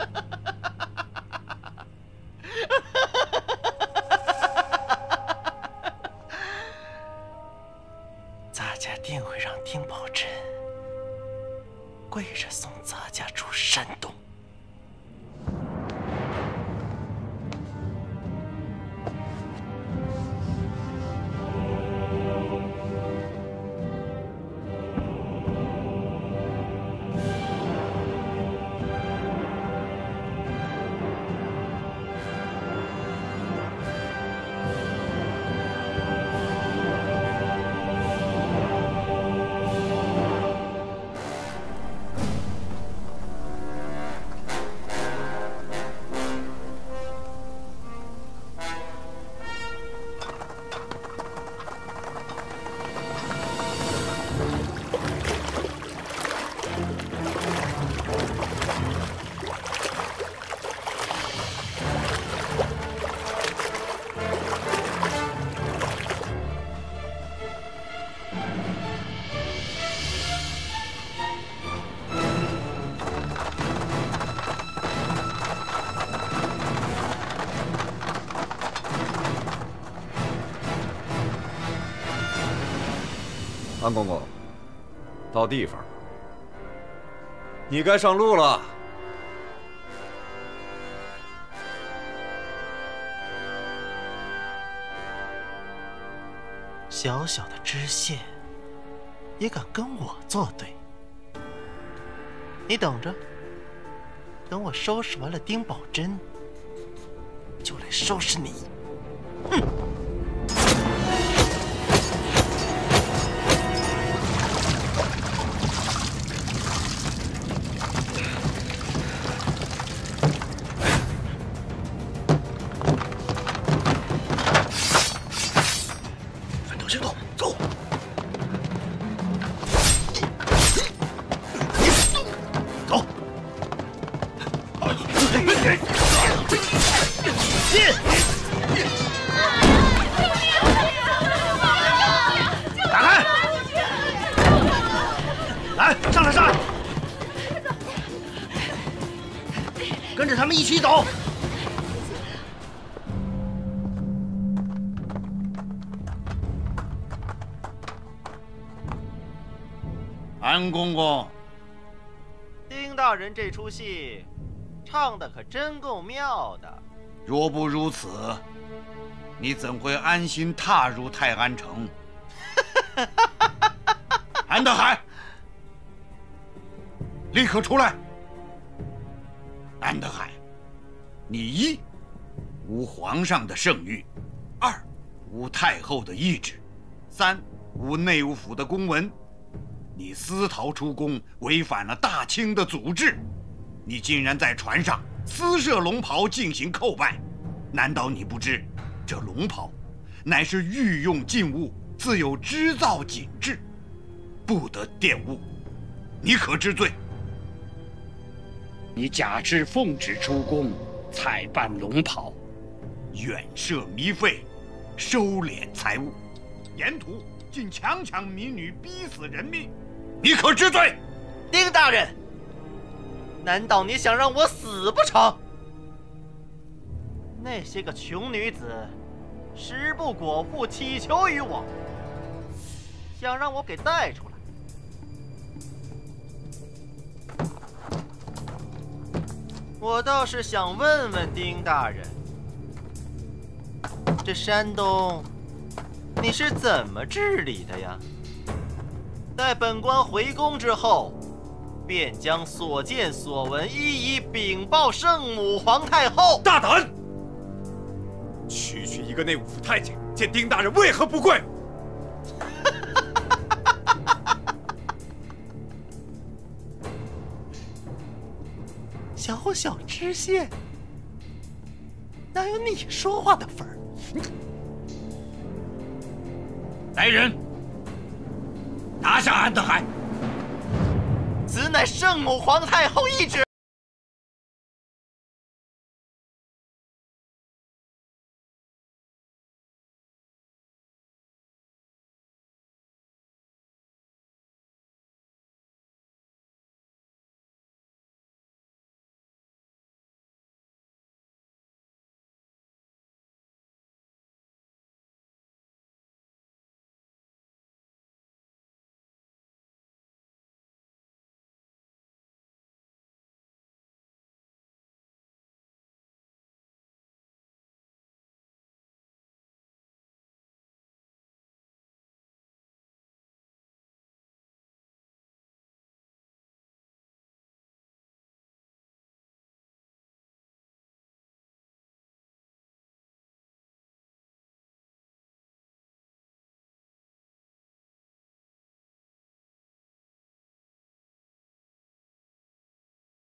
跪着送咱家出山东。安公公，到地方，你该上路了。小小的知县，也敢跟我作对？你等着，等我收拾完了丁宝珍，就来收拾你。哼！ 安公公，丁大人这出戏唱的可真够妙的。若不如此，你怎会安心踏入泰安城？安德海，立刻出来！安德海，你一无皇上的圣谕，二无太后的懿旨，三无内务府的公文。 你私逃出宫，违反了大清的祖制。你竟然在船上私设龙袍进行叩拜，难道你不知，这龙袍乃是御用禁物，自有织造锦制，不得玷污。你可知罪？你假释奉旨出宫，采办龙袍，远涉靡费，收敛财物，沿途 竟强抢民女，逼死人命，你可知罪？丁大人，难道你想让我死不成？那些个穷女子，食不果腹，乞求于我，想让我给带出来。我倒是想问问丁大人，这山东你是怎么治理的呀？待本官回宫之后，便将所见所闻一一禀报圣母皇太后。大胆！区区一个内务府太监，见丁大人为何不跪？小小知县，哪有你说话的份儿？来人，拿下安德海！此乃圣母皇太后懿旨。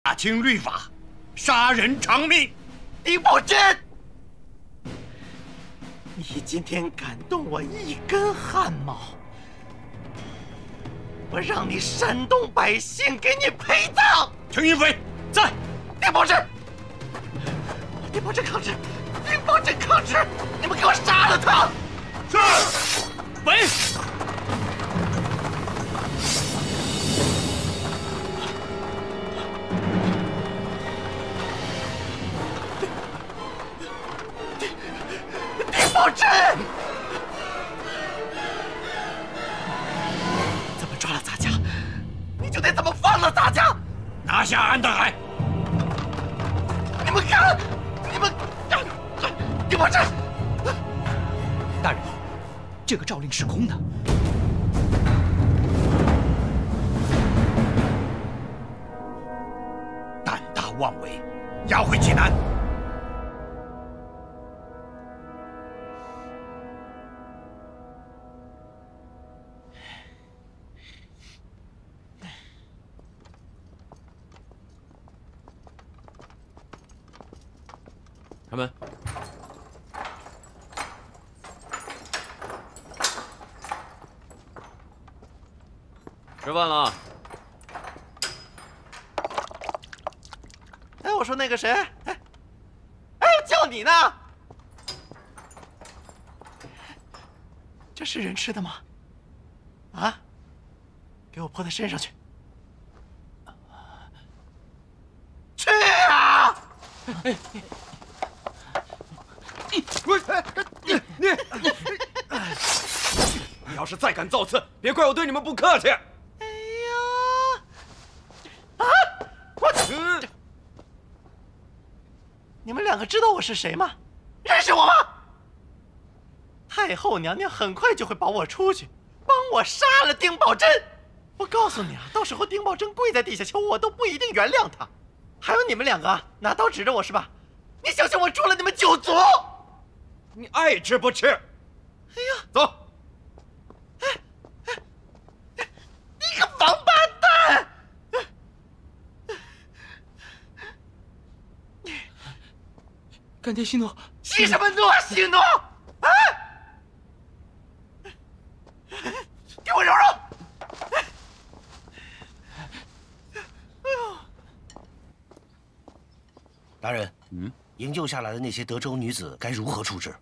大清律法，杀人偿命。丁宝桢，你今天敢动我一根汗毛，我让你煽动百姓给你陪葬！程云飞在，丁宝桢，丁宝桢抗旨，丁宝桢抗旨，你们给我杀了他！是，喂。 宝桢，怎么抓了咱家，你就得怎么放了咱家。拿下安德海！你们敢！你们敢！丁宝桢，大人，这个诏令是空的。胆大妄为，押回济南。 开门！吃饭了。哎，我说那个谁，哎，哎，叫你呢。这是人吃的吗？啊？给我泼在身上去！去啊！哎。 你你你要是再敢造次，别怪我对你们不客气。哎呀！啊！我去！你们两个知道我是谁吗？认识我吗？太后娘娘很快就会保我出去，帮我杀了丁宝桢。我告诉你啊，到时候丁宝桢跪在地下求我，都不一定原谅他。还有你们两个啊，拿刀指着我是吧？你小心我诛了你们九族！ 你爱吃不吃？哎呀，走！哎哎哎，你个王八蛋！干爹息怒！息什么怒？息怒！啊！给我揉揉！哎呦！大人，嗯。 营救下来的那些德州女子该如何处置？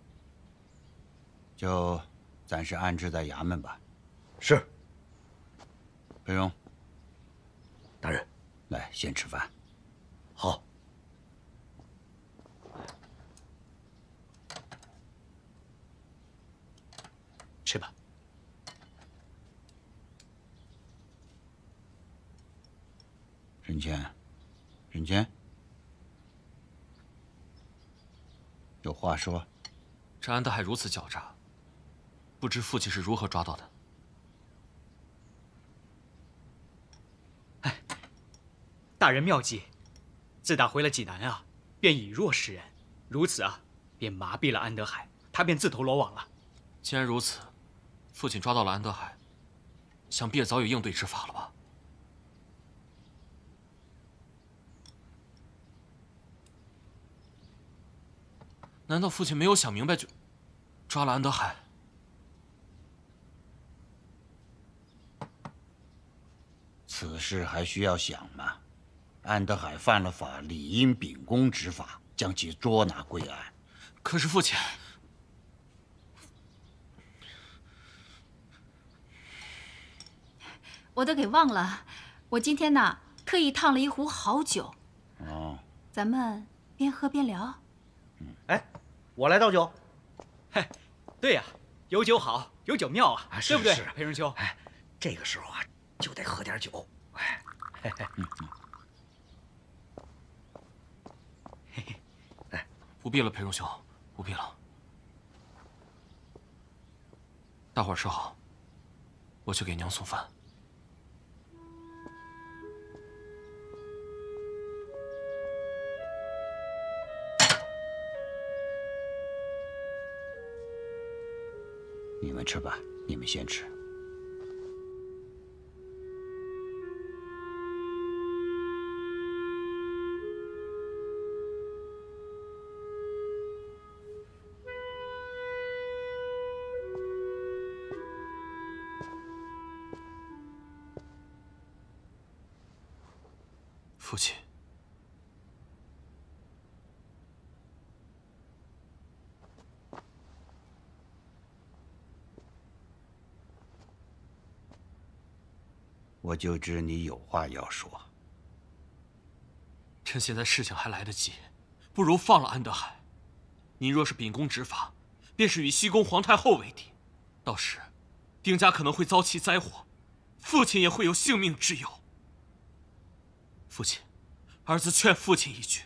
就暂时安置在衙门吧。是。裴勇，大人，来先吃饭。好。吃吧。沈谦，沈谦。 有话说，这安德海如此狡诈，不知父亲是如何抓到的。哎，大人妙计，自打回了济南啊，便以弱示人，如此啊，便麻痹了安德海，他便自投罗网了。既然如此，父亲抓到了安德海，想必也早有应对之法了吧？ 难道父亲没有想明白就抓了安德海？此事还需要想吗？安德海犯了法，理应秉公执法，将其捉拿归案。可是父亲，我都给忘了。我今天呢，特意烫了一壶好酒。哦，咱们边喝边聊。哎。 我来倒酒，嘿，对呀，有酒好，有酒妙啊，对不对，裴荣秋？哎，这个时候啊，就得喝点酒。哎，嘿嘿，嘿嘿，哎，不必了，裴荣兄，不必了。大伙儿吃好，我去给娘送饭。 你们吃吧，你们先吃。父亲，我就知你有话要说。趁现在事情还来得及，不如放了安德海。您若是秉公执法，便是与西宫皇太后为敌，到时丁家可能会遭其灾祸，父亲也会有性命之忧。父亲，儿子劝父亲一句，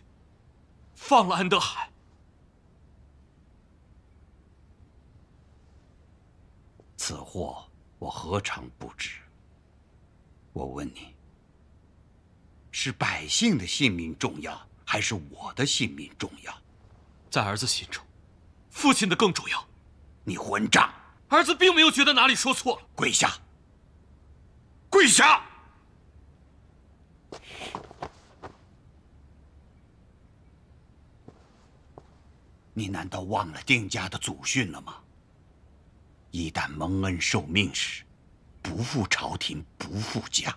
放了安德海。 此祸我何尝不知？ 我问你，是百姓的性命重要，还是我的性命重要？在儿子心中，父亲的更重要。你混账！儿子并没有觉得哪里说错了。跪下！跪下！你难道忘了丁家的祖训了吗？一旦蒙恩受命时， 不负朝廷，不负家。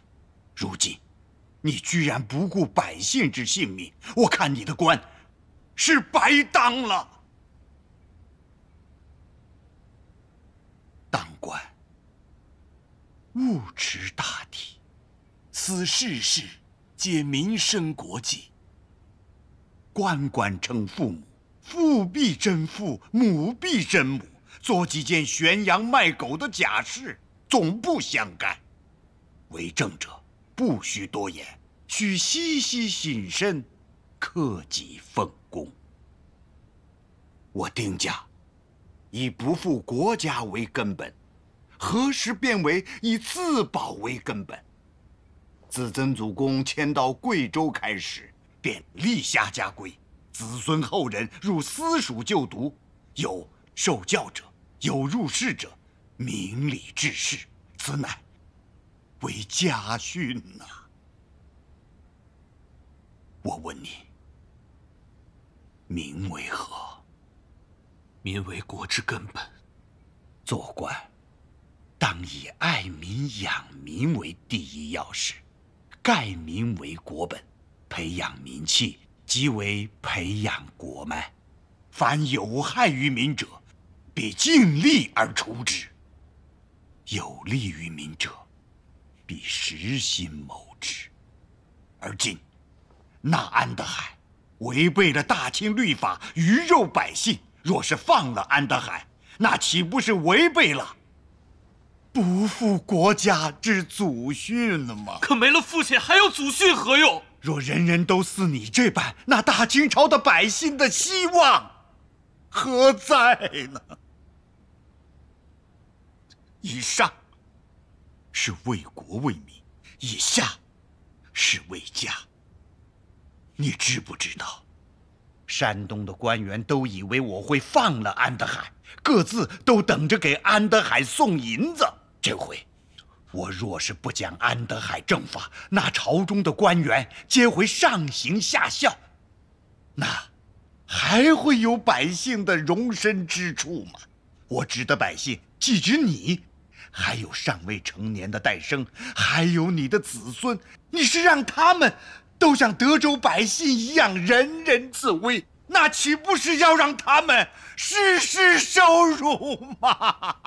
如今，你居然不顾百姓之性命，我看你的官是白当了。当官务持大体，思世事，解民生国计。官官称父母，父必争父，母必争母，做几件悬羊卖狗的假事， 总不相干，为政者不需多言，需悉悉谨慎，克己奉公。我丁家以不负国家为根本，何时变为以自保为根本？自曾祖公迁到贵州开始，便立下家规，子孙后人入私塾就读，有受教者，有入仕者， 明理治世，此乃为家训呐、啊。我问你，民为何？民为国之根本。做官，当以爱民养民为第一要事，盖民为国本，培养民气，即为培养国脉。凡有害于民者，必尽力而除之。 有利于民者，必实心谋之。而今，那安德海违背了大清律法，鱼肉百姓。若是放了安德海，那岂不是违背了不负国家之祖训了吗？可没了父亲，还有祖训何用？若人人都似你这般，那大清朝的百姓的希望何在呢？以上是为国为民，以下是为家。你知不知道？山东的官员都以为我会放了安德海，各自都等着给安德海送银子。这回，我若是不讲安德海正法，那朝中的官员皆会上行下效，那还会有百姓的容身之处吗？我指的百姓，既指你，还有尚未成年的诞生，还有你的子孙，你是让他们都像德州百姓一样人人自危，那岂不是要让他们事事受辱吗？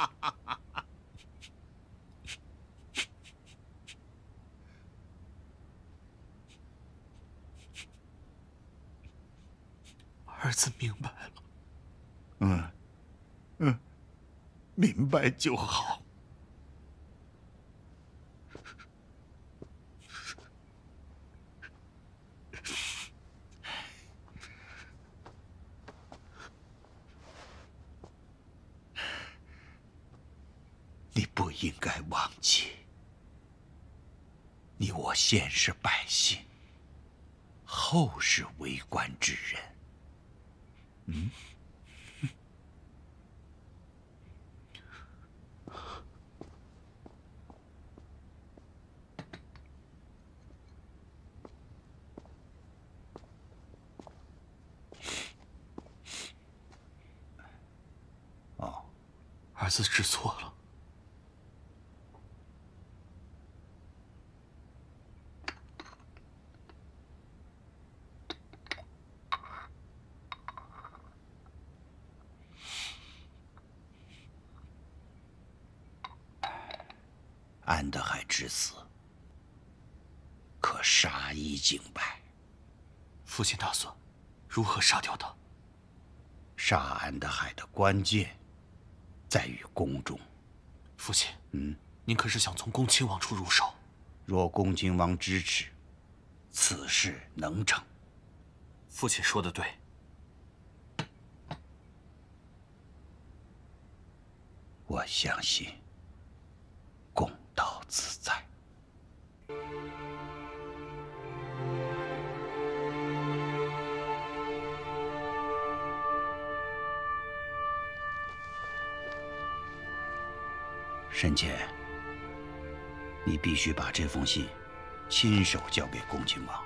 儿子明白了。嗯，嗯，明白就好。 你不应该忘记，你我现是百姓，后是为官之人。嗯，哦，儿子知错了。 安德海之死，可杀一儆百。父亲打算如何杀掉他？杀安德海的关键在于宫中。父亲，嗯，您可是想从恭亲王处入手？若恭亲王支持，此事能成。父亲说的对。 我相信，公道自在。沈潜，你必须把这封信亲手交给恭亲王。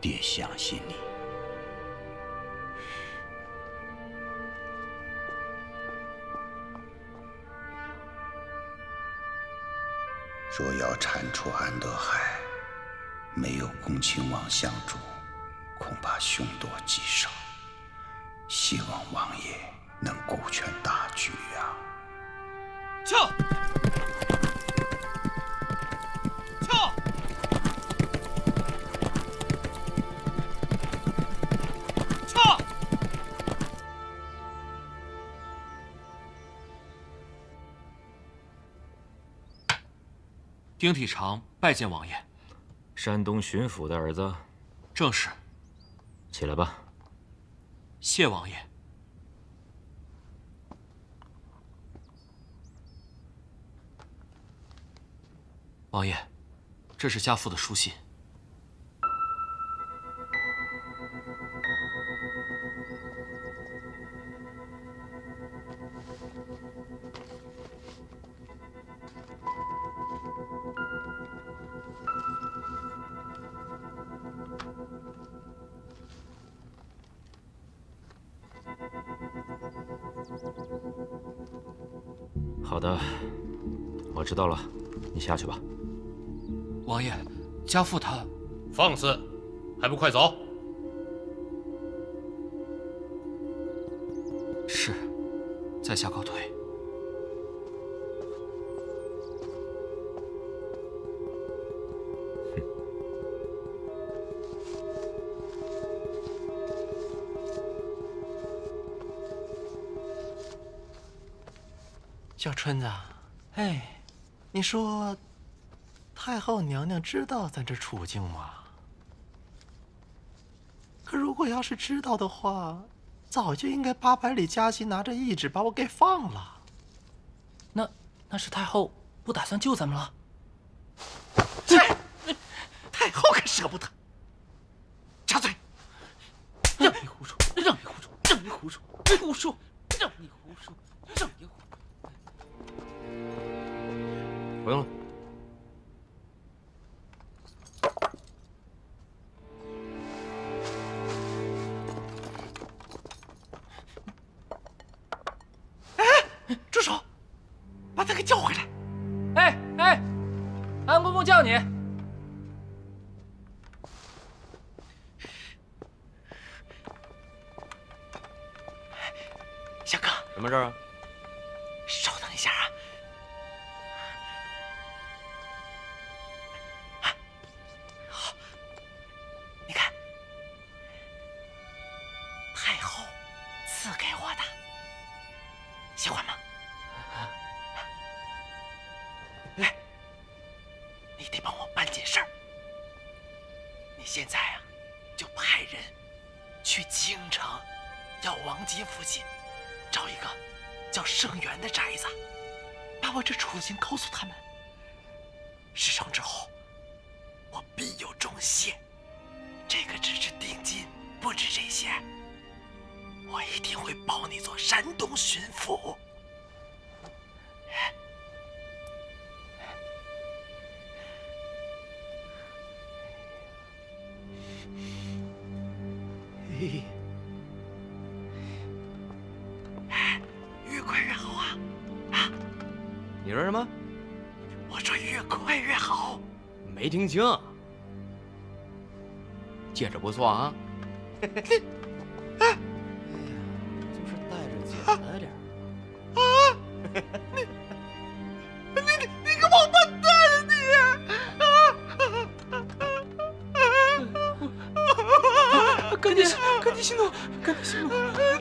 爹相信你。 若要铲除安德海，没有恭亲王相助，恐怕凶多吉少。希望王爷能顾全大局啊！撤！撤！撤！丁体长拜见王爷。山东巡抚的儿子，正是。起来吧。谢王爷。王爷，这是家父的书信。好的，我知道了，你下去吧。王爷，家父他放肆，还不快走！是，在下告退。 小春子，哎，你说，太后娘娘知道咱这处境吗？可如果要是知道的话，早就应该八百里加急拿着懿旨把我给放了。那那是太后不打算救咱们了？太太后可舍不得。插嘴！让你胡说！让你胡说！让你胡说！胡说！让你胡说！让你胡说！不用了。 没听清，戒指不错啊！哎呀，就是戴着简单点啊！你你你你个王八蛋！你啊！赶紧赶紧行动，赶紧行动！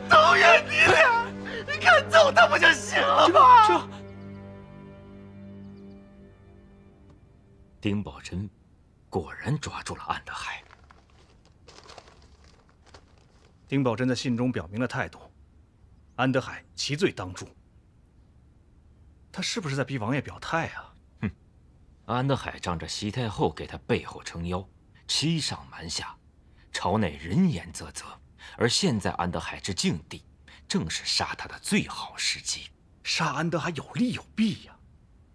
都怨你俩，你赶走他不就行了吗？这。 丁宝桢果然抓住了安德海。丁宝桢在信中表明了态度，安德海其罪当诛。他是不是在逼王爷表态啊？哼！安德海仗着席太后给他背后撑腰，欺上瞒下，朝内人言啧啧。而现在安德海之境地，正是杀他的最好时机。杀安德海有利有弊呀、啊，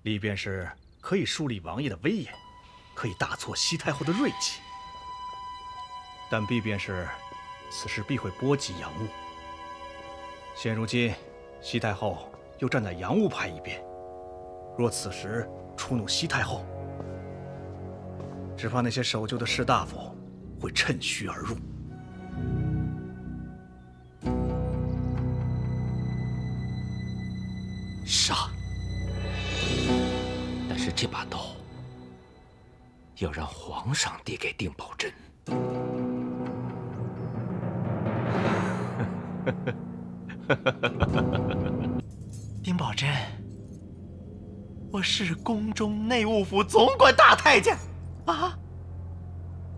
利便是。 可以树立王爷的威严，可以大挫西太后的锐气，但弊便是，此事必会波及洋务。现如今，西太后又站在洋务派一边，若此时触怒西太后，只怕那些守旧的士大夫会趁虚而入。杀！ 是这把刀，要让皇上递给丁宝桢。丁宝桢，我是宫中内务府总管大太监，啊，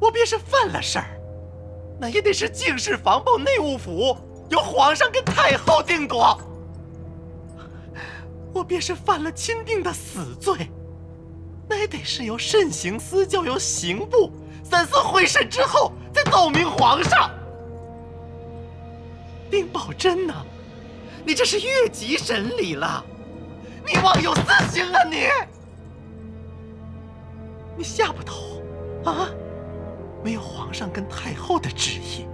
我便是犯了事儿，那也得是警世防暴内务府由皇上跟太后定夺。我便是犯了钦定的死罪。 那也得是由慎刑司、教由刑部三司会审之后，再奏明皇上。丁宝桢呢？你这是越级审理了，你妄有私刑啊你！你下不头啊！没有皇上跟太后的旨意，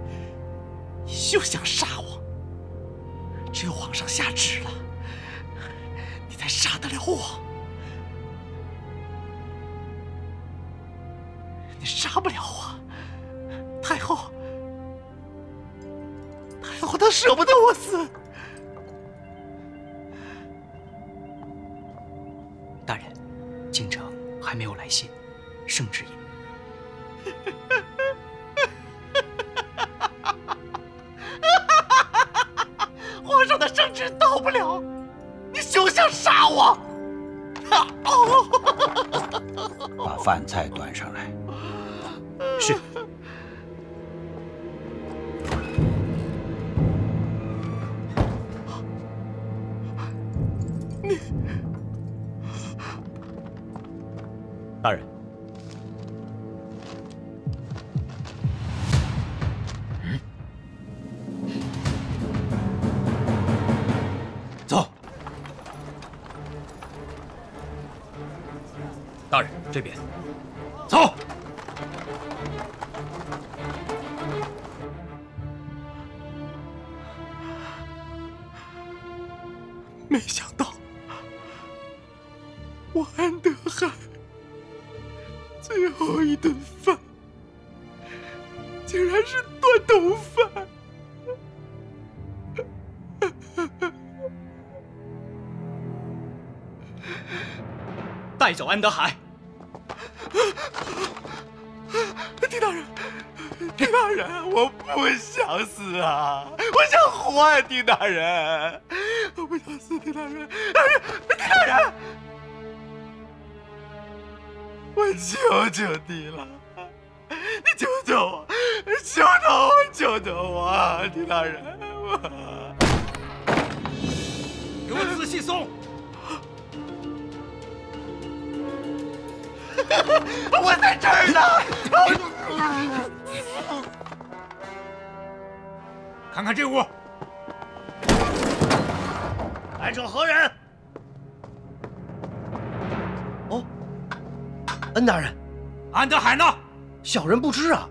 你休想杀我。只有皇上下旨了，你才杀得了我。 你杀不了我，太后，太后她舍不得我死。大人，京城还没有来信，圣旨也。皇上的圣旨到不了，你休想杀我！把饭菜端上来。 是。大人。 这边，走。没想到，我安德海最后一顿饭，竟然是断头饭。 带走安德海。 狄大人，狄大人，我不想死啊！我想活啊，狄大人，我不想死，狄大人，狄大人，我求求你了，你救救我，求求我，求求我，狄大人，我给我仔细搜。 我在这儿呢！看看这屋，来者何人？哦，恩大人，安德海呢？小人不知啊。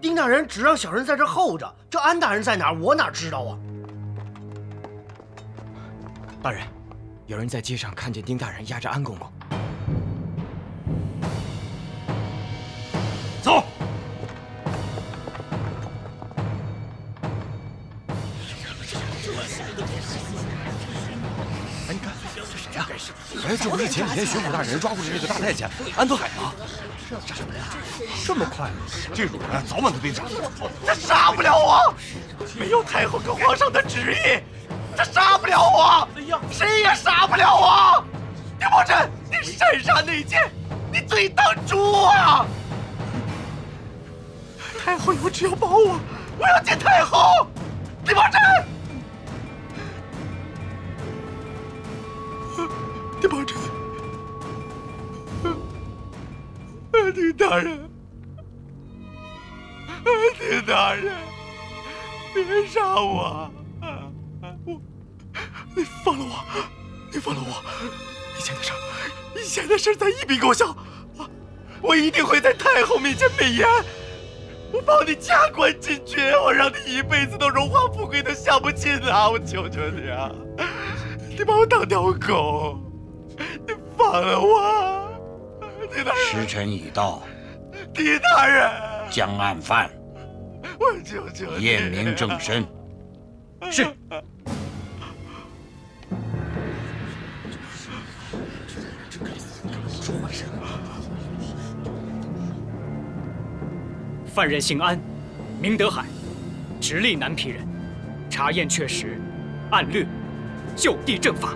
丁大人只让小人在这候着，这安大人在哪儿，我哪知道啊？大人，有人在街上看见丁大人押着安公公。 哎，这不是前几天巡捕大人抓过的那个大太监安德海吗？这么快，这种人早晚都得斩。他杀不了我，没有太后跟皇上的旨意，他杀不了我，谁也杀不了我。丁伯珍，你擅杀内奸，你罪当诛啊！太后有旨要保我，我要见太后。丁伯珍。 丁宝珍，丁大人，丁大人，别杀我！我，你放了我，你放了我！以前的事，以前的事，咱一笔勾销。我一定会在太后面前美言，我保你加官进爵，我让你一辈子都荣华富贵都享不尽啊！我求求你啊！你把我当条狗！ 你放了我，狄大人！时辰已到，狄大人，将案犯，我求求你，验明正身。是。犯人姓安，名德海，直隶南皮人，查验确实，按律，就地正法。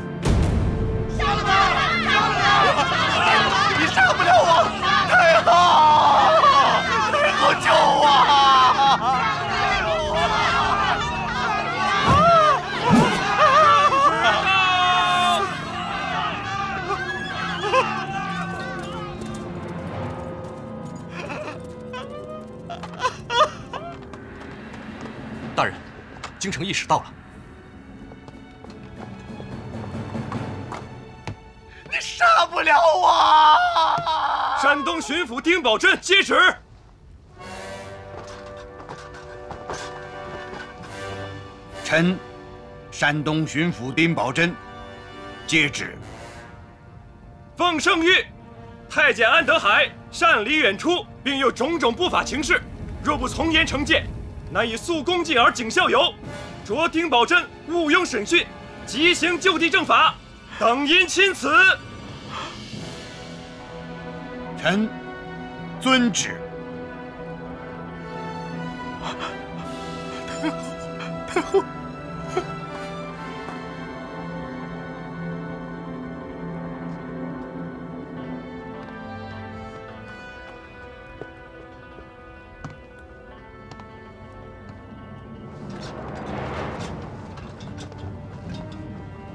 杀不了我！你杀不了我！太后，太后救我！大人，京城驿使到了。 杀不了我！山东巡抚丁宝桢接旨。臣，山东巡抚丁宝桢接旨。奉圣谕，太监安德海擅离远出，并有种种不法情事，若不从严惩戒，乃以肃恭敬而警效尤，着丁宝桢毋庸审讯，即行就地正法。等因钦此。 臣遵旨。太后，太后，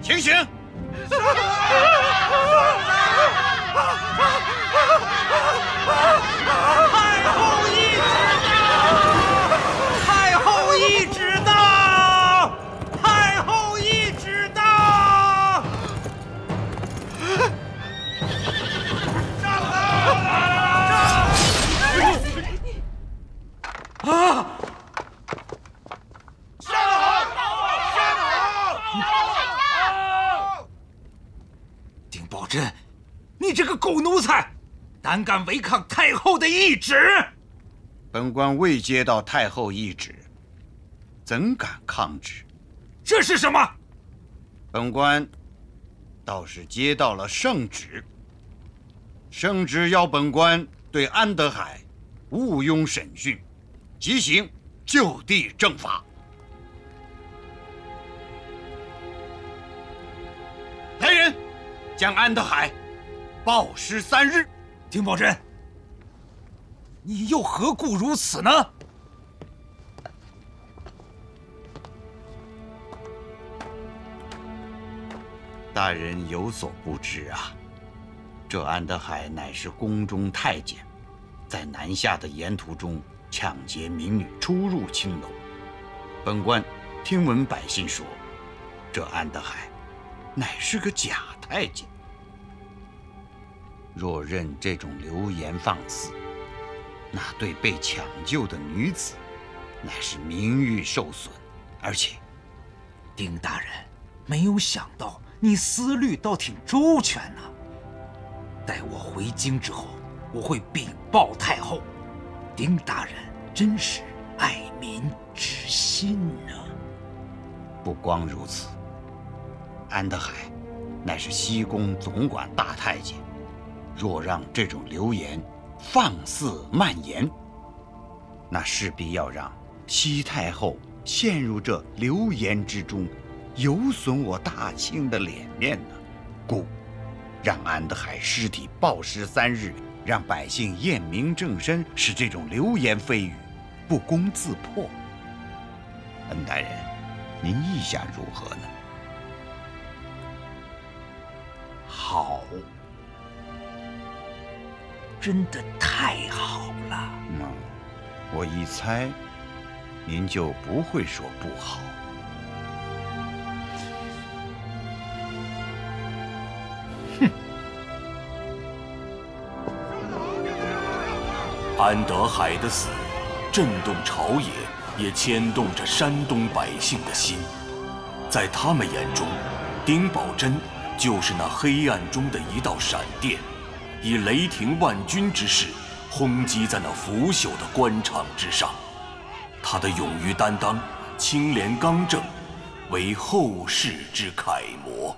行刑。 啊啊啊啊太后懿旨到！太后懿旨到！太后懿旨到！上堂！啊！ 这个狗奴才，胆敢违抗太后的懿旨！本官未接到太后懿旨，怎敢抗旨？这是什么？本官倒是接到了圣旨，圣旨要本官对安德海毋庸审讯，即行就地正法。来人，将安德海 暴尸三日，丁宝珍，你又何故如此呢？大人有所不知啊，这安德海乃是宫中太监，在南下的沿途中抢劫民女，出入青楼。本官听闻百姓说，这安德海乃是个假太监。 若任这种流言放肆，那对被抢救的女子，乃是名誉受损。而且，丁大人没有想到，你思虑倒挺周全呢、啊。待我回京之后，我会禀报太后。丁大人真是爱民之心啊！不光如此，安德海乃是西宫总管大太监。 若让这种流言放肆蔓延，那势必要让西太后陷入这流言之中，有损我大清的脸面呢。故，让安德海尸体暴尸三日，让百姓验明正身，使这种流言蜚语不攻自破。恩大人，您意下如何呢？好。 真的太好了！嗯，我一猜，您就不会说不好。哼！安德海的死震动朝野，也牵动着山东百姓的心。在他们眼中，丁宝桢就是那黑暗中的一道闪电。 以雷霆万钧之势轰击在那腐朽的官场之上，他的勇于担当、清廉刚正，为后世之楷模。